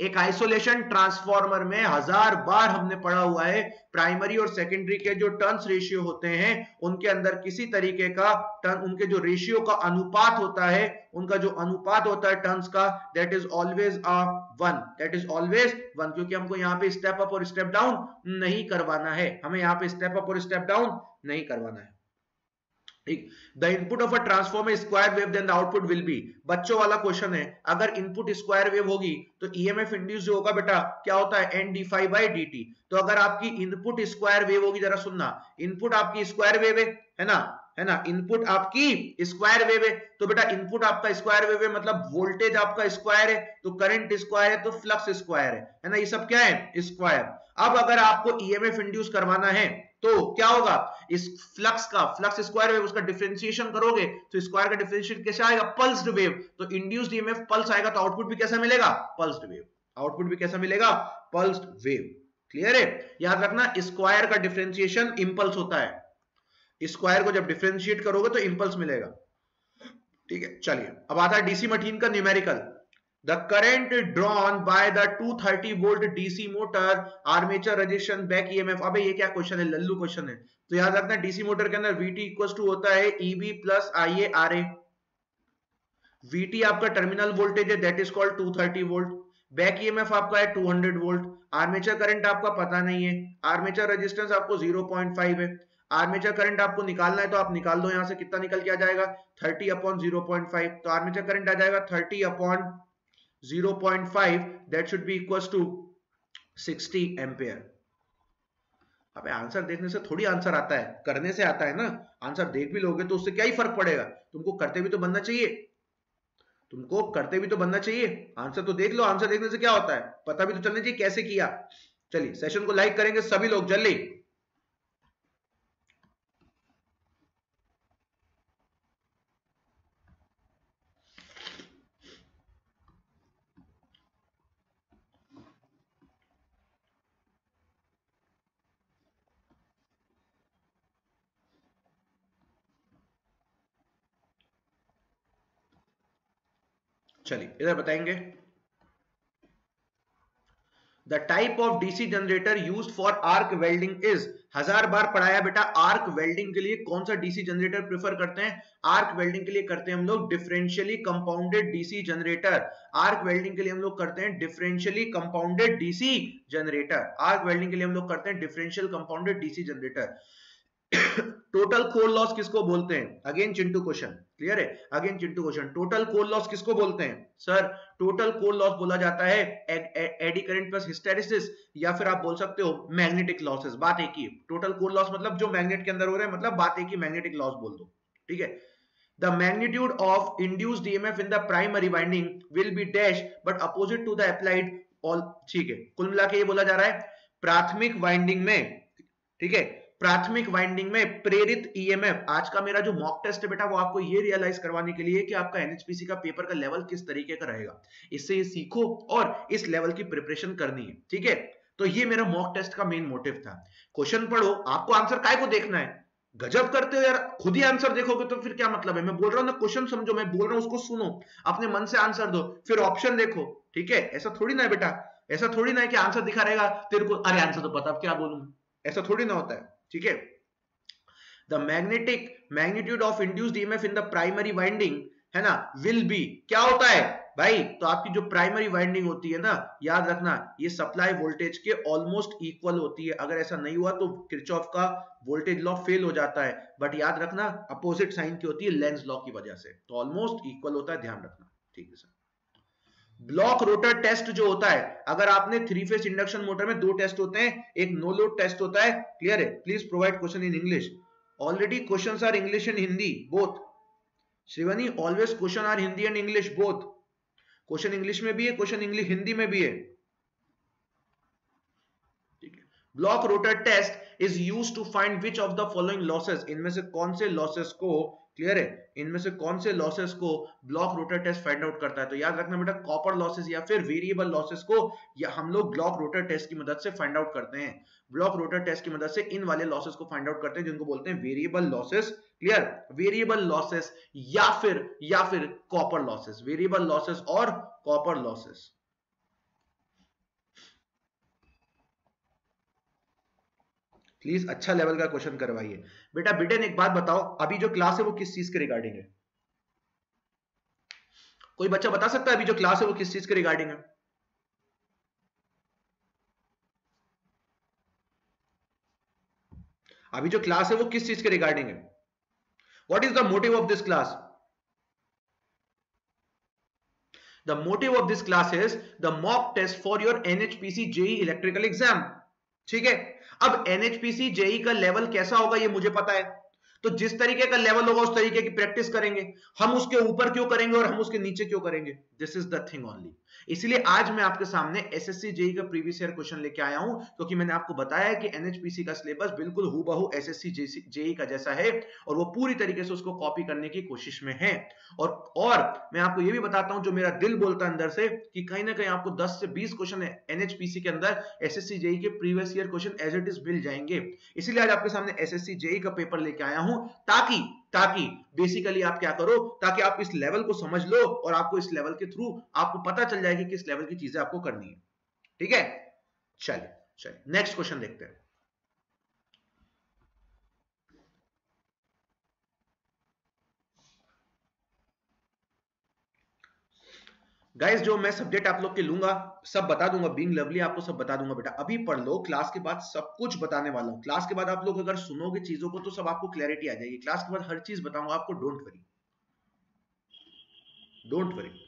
एक आइसोलेशन ट्रांसफार्मर में हजार बार हमने पढ़ा हुआ है प्राइमरी और सेकेंडरी के जो टर्न्स रेशियो होते हैं उनके अंदर किसी तरीके का टर्न, उनके जो रेशियो का अनुपात होता है, उनका जो अनुपात होता है टर्न्स का, that is always a one, that is always one. क्योंकि हमको यहाँ पे स्टेप अप और स्टेप डाउन नहीं करवाना है, हमें यहाँ पे स्टेप अप और स्टेप डाउन नहीं करवाना है। ठीक, the input of a transformer square wave then the output will be. बच्चों वाला क्वेश्चन है, अगर इनपुट स्क्वायर वेव होगी तो ईएमएफ इंड्यूस जो होगा बेटा क्या होता है? N D phi by D T. तो अगर आपकी इनपुट स्क्वायर वेव होगी, जरा सुनना, इनपुट आपकी स्क्वायर वेव है, है ना, है ना, इनपुट आपकी स्क्वायर वेव है, तो बेटा इनपुट आपका स्क्वायर वेव है मतलब वोल्टेज आपका स्क्वायर है, तो करंट स्क्वायर है, तो फ्लक्स स्क्वायर है, है ना, ये सब क्या है? स्क्वायर। अब अगर आपको ईएमएफ इंड्यूस करवाना है तो क्या होगा? इस फ्लक्स का, फ्लक्स स्क्वायर वेव, उसका डिफरेंशिएशन करोगे तो स्क्वायर का डिफरेंशिएशन कैसे आएगा? Pulsed wave. तो इंड्यूस्ड ईएमएफ पल्स आएगा, तो आउटपुट भी कैसा मिलेगा? Pulsed wave. आउटपुट भी कैसा मिलेगा? Pulsed wave. क्लियर है? याद रखना स्क्वायर का डिफरेंशिएशन इंपल्स होता है, स्क्वायर को जब डिफरेंशिएट करोगे तो इंपल्स मिलेगा। ठीक है, चलिए अब आता है डीसी मशीन का numerical. The current drawn by the two thirty volt DC motor, armature resistance, back EMF. अबे ये क्या क्वेश्चन है? लल्लू क्वेश्चन है। तो याद रखना डीसी मोटर के अंदर वीटी इक्वल्स टू होता है E B plus I A R A. V T आपका टर्मिनल वोल्टेज है, that is called two thirty volt. Back EMF आपका है two hundred volt. Armature current आपका पता नहीं है, आर्मेचर रेजिस्टेंस आपको जीरो पॉइंट फाइव है। आर्मेचर करंट आपको निकालना है तो आप निकाल दो, यहां से कितना निकल के आ जाएगा? Thirty upon zero point five. तो आर्मेचर करंट आ जाएगा thirty upon zero point five, that should be equals to sixty ampere. अबे आंसर देखने से थोड़ी आंसर आता है, करने से आता है ना। आंसर देख भी लोगे तो उससे क्या ही फर्क पड़ेगा? तुमको करते भी तो बनना चाहिए, तुमको करते भी तो बनना चाहिए। आंसर तो देख लो, आंसर देखने से क्या होता है पता भी तो चलना चाहिए कैसे किया। चलिए सेशन को लाइक करेंगे सभी लोग जल्दी। चलिए इधर बताएंगे the type of DC generator used for arc welding is. हजार बार पढ़ाया बेटा, आर्क वेल्डिंग के लिए कौन सा डीसी जनरेटर प्रेफर करते हैं? आर्क वेल्डिंग के लिए करते हैं हम लोग differentially compounded DC generator. Arc welding के लिए हम लोग करते हैं differentially compounded DC generator. Arc welding के लिए हम लोग करते हैं differential compounded DC generator. Total core loss किसको बोलते हैं? अगेन चिंटू क्वेश्चन, क्लियर है? Again Chintu question, total core loss किसको बोलते हैं? सर टोटल कोल लॉस बोला जाता है एडी करंट प्लस हिस्टैरिसीस, या फिर आप बोल सकते हो मैग्नेटिक लॉसेस, बात एक ही। टोटल कोल लॉस मतलब जो मैग्नेट के अंदर हो रहा है, मतलब बात एक ही, मैग्नेटिक लॉस बोल दो, ठीक है? The magnitude of induced E M F in the primary winding will be dash, but opposite to the applied all, ठीक है? कुल मिलाकर ये बोला जा रहा है प्राथमिक वाइंडिंग में, ठीक है, प्राथमिक वाइंडिंग में प्रेरित E M F। आज का मेरा जो मॉक टेस्ट है बेटा, वो आपको ये रियलाइज करवाने के लिए कि आपका N H P C का पेपर का लेवल किस तरीके का रहेगा, इससे ये सीखो और इस लेवल की प्रिपरेशन करनी है, ठीक है? तो ये मेरा मॉक टेस्ट का मेन मोटिव था। क्वेश्चन पढ़ो, आपको आंसर काय को देखना है? गजब करते हो यार, खुद ही आंसर देखोगे तो फिर क्या मतलब है? मैं बोल रहा हूँ ना, क्वेश्चन समझो, मैं बोल रहा हूँ उसको सुनो, अपने मन से आंसर दो, फिर ऑप्शन देखो, ठीक है? ऐसा थोड़ी ना है बेटा, ऐसा थोड़ी ना है कि आंसर दिखा रहेगा तेरे को, अरे आंसर तो पता, अब क्या बोलूं, ऐसा थोड़ी ना होता है, ठीक है? The magnetic magnitude of induced EMF in the primary winding, है ना, विल बी, क्या होता है भाई? तो आपकी जो प्राइमरी वाइंडिंग होती है ना, याद रखना, ये सप्लाई वोल्टेज के ऑलमोस्ट इक्वल होती है। अगर ऐसा नहीं हुआ तो किरचॉफ का वोल्टेज लॉ फेल हो जाता है, बट याद रखना अपोजिट साइन की होती है लेंज लॉ की वजह से, तो ऑलमोस्ट इक्वल होता है, ध्यान रखना, ठीक है सर? ब्लॉक रोटर टेस्ट जो होता है, अगर आपने थ्री फेज इंडक्शन मोटर में दो टेस्ट होते हैं, एक नो लोड टेस्ट होता है, क्लियर है? Please provide question in English, already question are English and Hindi both. Shrivani, always question are Hindi and English both, question English में भी है, क्वेश्चन इंग्लिश हिंदी में भी है, ठीक है? Block rotor test is used to find which of the following losses, इनमें से कौन से लॉसेस को, क्लियर है, इनमें से कौन से लॉसेस को block rotor test find out करता है? तो याद रखना बेटा, कॉपर लॉसेस या फिर वेरिएबल लॉसेस को या हम लोग ब्लॉक रोटर टेस्ट की मदद से फाइंड आउट करते हैं। ब्लॉक रोटर टेस्ट की मदद से इन वाले लॉसेस को फाइंड आउट करते हैं, जिनको बोलते हैं variable losses, clear? Variable losses या फिर या फिर कॉपर लॉसेस, वेरिएबल लॉसेस और कॉपर लॉसेस। प्लीज अच्छा लेवल का क्वेश्चन करवाइए बेटा। बिटेन, एक बात बताओ, अभी जो क्लास है वो किस चीज के रिगार्डिंग है? कोई बच्चा बता सकता है अभी जो क्लास है वो किस चीज के रिगार्डिंग है? अभी जो क्लास है वो किस चीज के रिगार्डिंग है? What is the motive of this class? The motive of this class is the mock test for your N H P C J E electrical exam, ठीक है? अब N H P C J E का level कैसा होगा ये मुझे पता है, तो जिस तरीके का लेवल होगा उस तरीके की प्रैक्टिस करेंगे हम। उसके ऊपर क्यों करेंगे और हम उसके नीचे क्यों करेंगे? This is the thing only. इसलिए आज मैं आपके सामने S S C J E का प्रीवियस ईयर क्वेश्चन लेके आया हूं, क्योंकि मैंने आपको बताया है कि N H P C का सिलेबस बिल्कुल हूबहू S S C J E का जैसा है और वो पूरी तरीके से उसको कॉपी करने की कोशिश में है। और और मैं आपको ये भी बताता हूं जो मेरा दिल बोलता है अंदर से, कि कहीं ना कहीं आपको दस से बीस question N H P C के अंदर S S C J E के previous year question as it is मिल जाएंगे। इसीलिए आज आपके सामने S S C J E का पेपर लेके आया हूं, ताकि ताकि बेसिकली आप क्या करो, ताकि आप इस लेवल को समझ लो और आपको इस लेवल के थ्रू आपको पता चल जाएगी कि किस लेवल की चीजें आपको करनी है, ठीक है? चलिए चलिए नेक्स्ट क्वेश्चन देखते हैं। गाइस, जो मैं सब्जेक्ट आप लोग के लूंगा सब बता दूंगा, बीइंग लवली आपको सब बता दूंगा बेटा, अभी पढ़ लो, क्लास के बाद सब कुछ बताने वाला हूं। क्लास के बाद आप लोग अगर सुनोगे चीजों को तो सब आपको क्लैरिटी आ जाएगी, क्लास के बाद हर चीज बताऊंगा आपको, डोंट वरी डोंट वरी।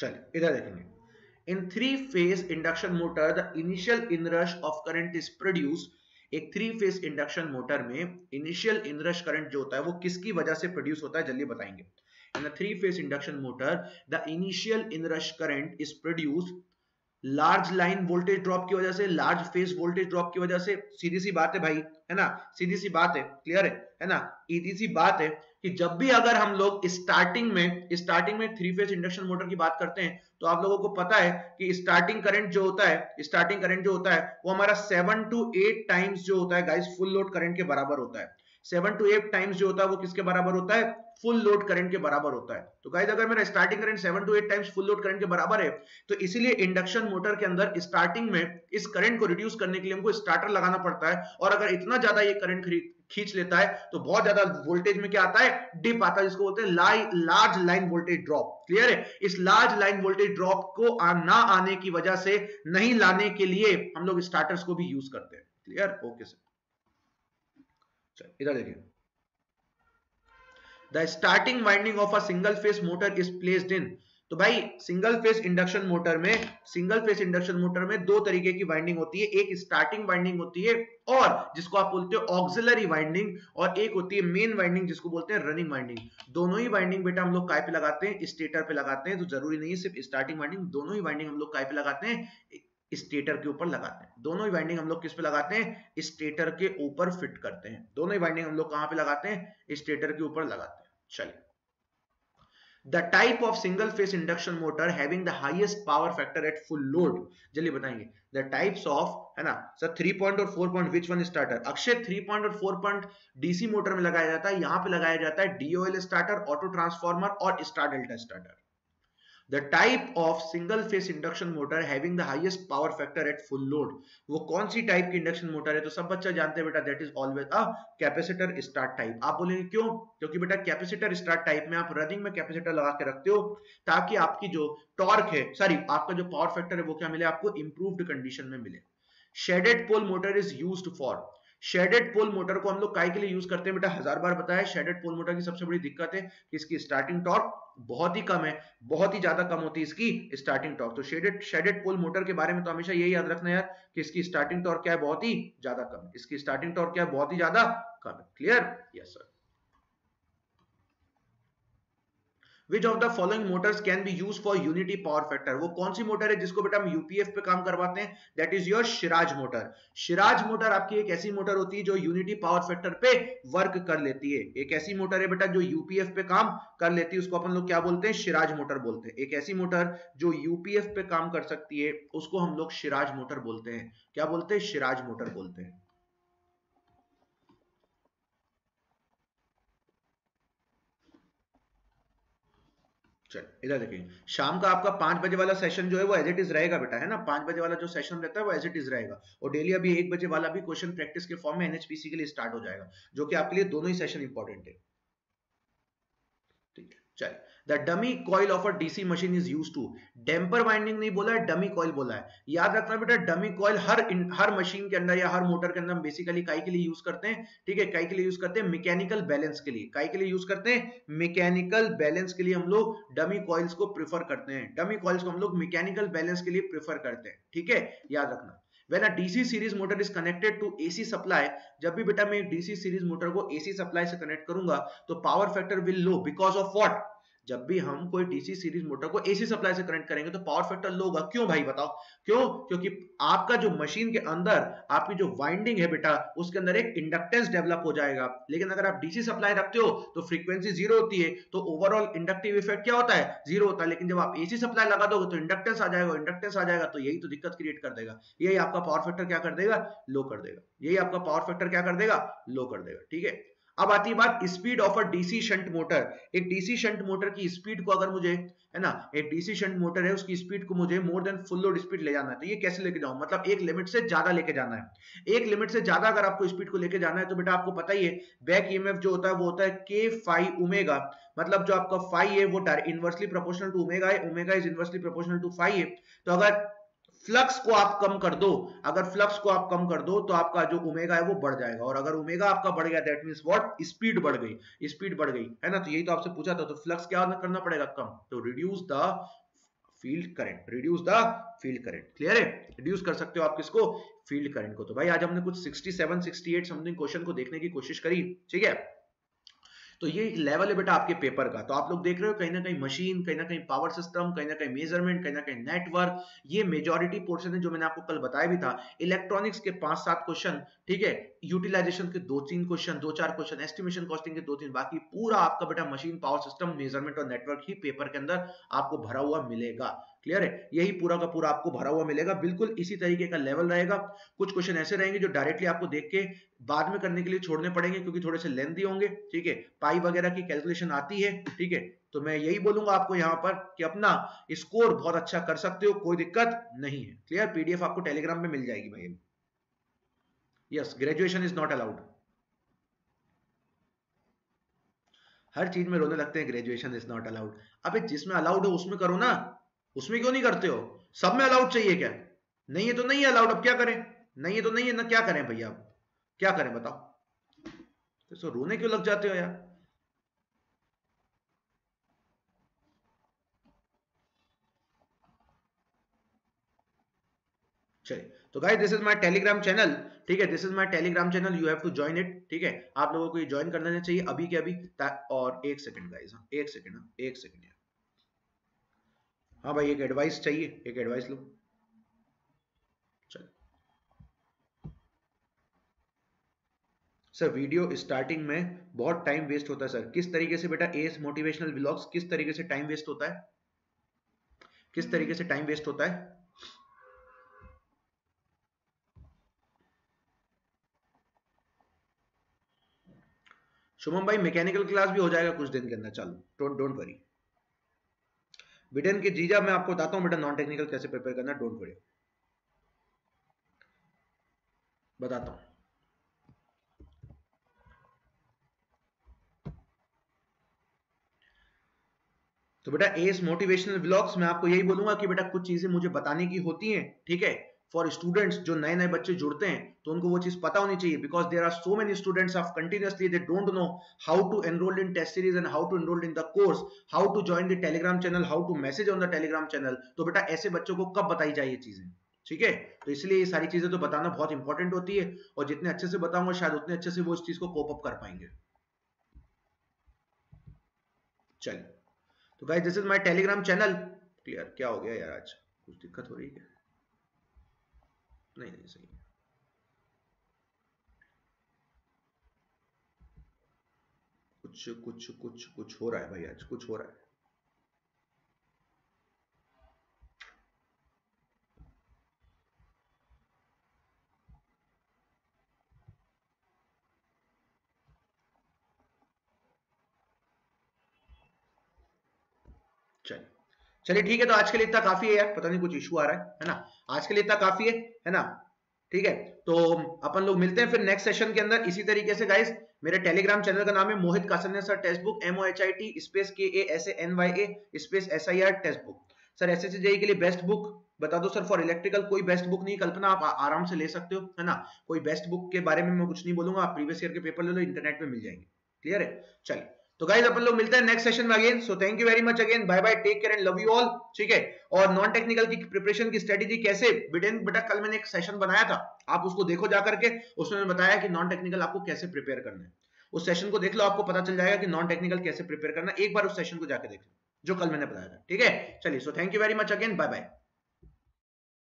चलिए इधर देखेंगे, in three phase induction motor the initial inrush of current is produced, एक three phase induction motor में initial inrush current जो होता है वो किसकी वजह से produce होता है जल्दी बताएंगे। in a three phase induction motor the initial inrush current is produced, large line voltage drop की वजह से, large phase voltage drop की वजह से, सीधी सी बात है भाई, है ना, सीधी सी बात है, क्लियर है, है ना, सीधी सी बात है कि जब भी अगर हम लोग स्टार्टिंग में स्टार्टिंग में थ्री फेज इंडक्शन मोटर की बात करते हैं तो आप लोगों को पता है कि स्टार्टिंग करंट जो होता है स्टार्टिंग करंट जो होता है वो हमारा सेवन टू एट टाइम्स जो होता है गाइस फुल लोड करंट के बराबर होता है। सेवन टू एट टाइम्स जो होता है वो किसके बराबर होता है? फुल लोड करंट के बराबर होता है। तो गाइस अगर मेरा starting current seven to eight times full load current के बराबर है, तो इसीलिए इंडक्शन मोटर के अंदर स्टार्टिंग में इस करंट को रिड्यूस करने के लिए हमको स्टार्टर लगाना पड़ता है, और अगर इतना ज्यादा ये करंट खींच लेता है तो बहुत ज्यादा वोल्टेज में क्या आता है, डिप आता है, जिसको बोलते हैं large line voltage drop. Clear है? इस लार्ज लाइन वोल्टेज ड्रॉप को आ, ना आने की वजह से नहीं लाने के लिए हम लोग स्टार्टर्स को भी यूज करते हैं। क्लियर? ओके सर, इधर देखिए, the starting winding of a single phase motor is placed in. तो भाई सिंगल फेस इंडक्शन मोटर में सिंगल फेस इंडक्शन मोटर में दो तरीके की वाइंडिंग होती है, एक स्टार्टिंग वाइंडिंग होती है और जिसको आप बोलते हो ऑक्सिलरी वाइंडिंग, और एक होती है मेन वाइंडिंग जिसको बोलते हैं रनिंग वाइंडिंग। दोनों ही वाइंडिंग बेटा हम लोग काय पे लगाते हैं, स्टेटर पे लगाते हैं। तो जरूरी नहीं है सिर्फ स्टार्टिंग वाइंडिंग, दोनों ही वाइंडिंग हम लोग काय पे लगाते हैं, स्टेटर के ऊपर लगाते हैं। दोनों ही वाइंडिंग हम लोग किस पे लगाते हैं, स्टेटर के ऊपर फिट करते हैं। दोनों ही वाइंडिंग हम लोग कहाँ पे लगाते हैं, स्टेटर के ऊपर लगाते हैं। चलिए, The type of single phase induction motor having the highest power factor at full load, जल्दी बताएंगे the types of, है ना सर, थ्री पॉइंट और four point which one starter. Akshay, three point और फोर पॉइंट डीसी मोटर में लगाया जाता है, यहाँ पे लगाया जाता है डीओएल स्टार्टर, ऑटो ट्रांसफार्मर और star delta starter. The type of single phase induction motor having the highest power factor at full load, वो कौन सी टाइप की इंडक्शन मोटर है? तो सब बच्चा जानते हैं बेटा, that is always a capacitor start type। आप बोलेंगे क्यों? क्योंकि बेटा capacitor start type में आप रनिंग में capacitor लगा के रखते हो ताकि आपकी जो टॉर्क है, सॉरी आपका जो पावर फैक्टर है वो क्या मिले आपको, इम्प्रूव्ड कंडीशन में मिले। Shaded pole motor is used for, shaded pole motor को हम लोग काय के लिए यूज करते हैं बेटा, हजार बार बताया। शेडेड पोल मोटर की सबसे बड़ी दिक्कत है कि इसकी स्टार्टिंग टॉर्क बहुत ही कम है, बहुत ही ज्यादा कम होती है इसकी स्टार्टिंग टॉर्क। तो शेडेड शेडेड पोल मोटर के बारे में तो हमेशा यही याद रखना यार कि इसकी स्टार्टिंग टॉर्क क्या है, बहुत ही ज्यादा कम है। इसकी स्टार्टिंग टॉर्क क्या है, बहुत ही ज्यादा कम है। Clear? Yes sir. Which of the following motors can be used for unity power factor? वो कौन सी मोटर है जिसको बेटा हम यूपीएफ पे काम करवाते हैं, that is your Schrage motor. Schrage motor आपकी एक ऐसी मोटर होती है जो यूनिटी पावर फैक्टर पे वर्क कर लेती है। एक ऐसी मोटर है बेटा जो यूपीएफ पे काम कर लेती है, उसको अपन लोग क्या बोलते हैं, सिराज मोटर बोलते हैं। एक ऐसी मोटर जो यूपीएफ पे काम कर सकती है उसको हम लोग सिराज मोटर बोलते हैं। क्या बोलते हैं, सिराज मोटर बोलते हैं। इधर देखिए, शाम का आपका पांच बजे वाला सेशन जो है वो एज इट इज रहेगा बेटा, है ना। पांच बजे वाला जो सेशन रहता है वो एज इट इज रहेगा, और डेली अभी एक बजे वाला भी क्वेश्चन प्रैक्टिस के फॉर्म में एनएचपीसी के लिए स्टार्ट हो जाएगा, जो कि आपके लिए दोनों ही सेशन इंपॉर्टेंट है। ठीक है, चलिए। The dummy coil of a D C machine is used to, damper winding नहीं बोला है, dummy coil बोला है। याद रखना बेटा, dummy coil हर हर मशीन के अंदर या हर मोटर के अंदर हम बेसिकली काई के लिए यूज करते हैं। ठीक है, काई के लिए यूज करते हैं मैकेनिकल बैलेंस के लिए। काई के लिए यूज करते हैं मैकेनिकल बैलेंस के लिए हम लोग डमी कॉइल्स को प्रेफर करते हैं। डमी कॉइल्स को हम लोग मैकेनिकल बैलेंस के लिए प्रेफर करते हैं। ठीक है, याद रखना। When a D C series motor is connected to A C supply, जब भी बेटा मैं D C series मोटर को A C supply से कनेक्ट करूंगा तो power factor will low because of what. जब भी हम कोई डीसी सीरीज मोटर को एसी सप्लाई से कनेक्ट करेंगे तो पावर फैक्टर लो होगा। क्यों भाई बताओ क्यों? क्योंकि आपका जो मशीन के अंदर आपकी जो वाइंडिंग है बेटा उसके अंदर एक इंडक्टेंस डेवलप हो जाएगा। लेकिन अगर आप डीसी सप्लाई रखते हो तो फ्रीक्वेंसी जीरो होती है, तो ओवरऑल इंडक्टिव इफेक्ट क्या होता है, जीरो होता है। लेकिन जब आप एसी सप्लाई लगा दोगे तो इंडक्टेंस आ जाएगा, इंडक्टेंस आ जाएगा तो यही तो दिक्कत क्रिएट कर देगा। यही आपका पावर फैक्टर क्या कर देगा, लो कर देगा। यही आपका पावर फैक्टर क्या कर देगा, लो कर देगा। ठीक है, अब आती है बात speed of a DC shunt motor. एक डीसी शंट मोटर की स्पीड को अगर मुझे, है ना, एक डीसी शंट मोटर है उसकी स्पीड को मुझे more than full load speed ले जाना है, तो ये कैसे लेके जाऊं, मतलब एक लिमिट से ज्यादा लेके जाना है। एक लिमिट से ज्यादा अगर आपको स्पीड को लेके जाना है तो बेटा आपको पता ही है बैक ईएमएफ जो होता है वो होता है के फाई ओमेगा, मतलब जो आपका फाई है वो इनवर्सली प्रोपोर्शनल टू ओमेगा है, omega is inversely proportional to phi है। तो अगर फ्लक्स को आप कम कर दो, अगर फ्लक्स को आप कम कर दो तो आपका जो ओमेगा है वो बढ़ जाएगा, और अगर ओमेगा आपका बढ़ गया दैट मींस व्हाट, स्पीड बढ़ गई। स्पीड बढ़ गई, है ना, तो यही तो आपसे पूछा था। तो फ्लक्स क्या करना पड़ेगा, कम, तो reduce the field current, reduce the field current. Clear है, रिड्यूस कर सकते हो आप किसको, फील्ड करंट को। तो भाई आज हमने कुछ sixty seven sixty eight something question को देखने की कोशिश करी। ठीक है, तो ये लेवल है बेटा आपके पेपर का। तो आप लोग देख रहे हो कहीं ना कहीं मशीन, कहीं ना कहीं पावर सिस्टम, कहीं ना कहीं मेजरमेंट, कहीं ना कहीं नेटवर्क, ये मेजॉरिटी पोर्शन है जो मैंने आपको कल बताया भी था। इलेक्ट्रॉनिक्स के पांच सात क्वेश्चन, ठीक है, यूटिलाइजेशन के दो तीन क्वेश्चन, दो चार क्वेश्चन, एस्टिमेशन कॉस्टिंग के दो तीन, बाकी पूरा आपका बेटा मशीन, पावर सिस्टम, मेजरमेंट और नेटवर्क ही पेपर के अंदर आपको भरा हुआ मिलेगा। क्लियर है, यही पूरा का पूरा आपको भरा हुआ मिलेगा। बिल्कुल इसी तरीके का लेवल रहेगा। कुछ क्वेश्चन ऐसे रहेंगे जो डायरेक्टली आपको देख के बाद में करने के लिए छोड़ने पड़ेंगे क्योंकि थोड़े से लेंथी होंगे। ठीक है, पाई वगैरह की कैलकुलेशन आती है। ठीक है, तो मैं यही बोलूंगा आपको यहाँ पर कि अपना स्कोर बहुत अच्छा कर सकते हो, कोई दिक्कत नहीं है। क्लियर, पीडीएफ आपको टेलीग्राम में मिल जाएगी भाई। Yes, graduation is not allowed. हर चीज में रोने लगते हैं ग्रेजुएशन इज नॉट अलाउड। अबे जिसमें अलाउड हो उसमें करो ना, उसमें क्यों नहीं करते हो? सब में अलाउड चाहिए क्या? नहीं है तो नहीं है अलाउड, अब क्या करें? नहीं है तो नहीं है ना, क्या करें भैया, अब क्या करें बताओ? तो सो रोने क्यों लग जाते हो यार? चलिए, तो guys this is my Telegram channel, ठीक है, this is my Telegram channel, you have to join it, ठीक है, आप लोगों को ये ज्वाइन करना चाहिए अभी के अभी। और एक सेकंड गाइस, हाँ एक सेकंड, हाँ एक सेकंड यार, हाँ भाई एक एडवाइस चाहिए, एक एडवाइस लो। चलो सर, वीडियो स्टार्टिंग में बहुत टाइम वेस्ट होता है सर, किस तरीके से बेटा? एस मोटिवेशनल व्लॉग्स किस तरीके से टाइम वेस्ट होता है, किस तरीके से टाइम वेस्ट होता है? शुभम भाई मैकेनिकल क्लास भी हो जाएगा कुछ दिन के अंदर, चलो डोंट वरी। बिटन के जीजा मैं आपको बताता हूं बेटा नॉन टेक्निकल कैसे प्रिपेयर करना, डोंट वरी बताता हूं। तो बेटा एस मोटिवेशनल व्लॉग्स में आपको यही बोलूंगा कि बेटा कुछ चीजें मुझे बताने की होती हैं, ठीक है, फॉर स्टूडेंट्स जो नए नए बच्चे जुड़ते हैं तो उनको वो चीज पता होनी चाहिए, because there are so many students of continuously they don't know how to enrol in test series and how to enrol in the course, how to join the Telegram channel, how to message on the Telegram channel. तो बेटा ऐसे बच्चों को कब बताई जाए ये चीजें, ठीक है? तो इसलिए ये सारी चीजें तो बताना बहुत इंपॉर्टेंट होती है, और जितने अच्छे से बताऊंगा शायद उतने अच्छे से वो इस चीज को कोप अप कर पाएंगे। चलिए, तो guys this is my Telegram channel. Clear? क्या हो गया यार, आज कुछ दिक्कत हो रही है? नहीं नहीं सही है। कुछ कुछ कुछ कुछ हो रहा है भाई, आज कुछ हो रहा है। चलिए चलिए ठीक है, तो आज के लिए इतना काफी है यार, पता नहीं कुछ इशू आ रहा है, है ना? आज के लिए इतना काफी है, है ना? ठीक है, तो अपन लोग मिलते हैं फिर नेक्स्ट सेशन के अंदर इसी तरीके से। गाइस मेरे टेलीग्राम चैनल का नाम है Mohit Kasanya sir test book, M O H I T space K A S A N Y A space S I R test book. Sir S S C JE के लिए बेस्ट बुक बता दो sir for electrical, कोई best book नहीं कल्पना, आप आराम से ले सकते हो, है ना? कोई बेस्ट बुक के बारे में मैं कुछ नहीं बोलूंगा, आप प्रीवियस ईयर के पेपर ले लो, इंटरनेट पे मिल जाएंगे। क्लियर है? चलिए, तो गाइज अपन लोग मिलते हैं नेक्स्ट सेशन में again. So thank you very much again, bye bye, take care and love you all, ठीक है? और नॉन टेक्निकल की प्रिपरेशन की स्ट्रेटेजी कैसे, बिटन बेटा कल मैंने एक सेशन बनाया था, आप उसको देखो जाकर के, उसमें मैंने बताया कि नॉन टेक्निकल आपको कैसे प्रिपेयर करना है। उस सेशन को देख लो, आपको पता चल जाएगा कि नॉन टेक्निकल कैसे प्रिपेयर करना, एक बार उस सेशन को जाकर देख लो जो कल मैंने बताया था, ठीक है? चलिए, so thank you very much again, bye bye.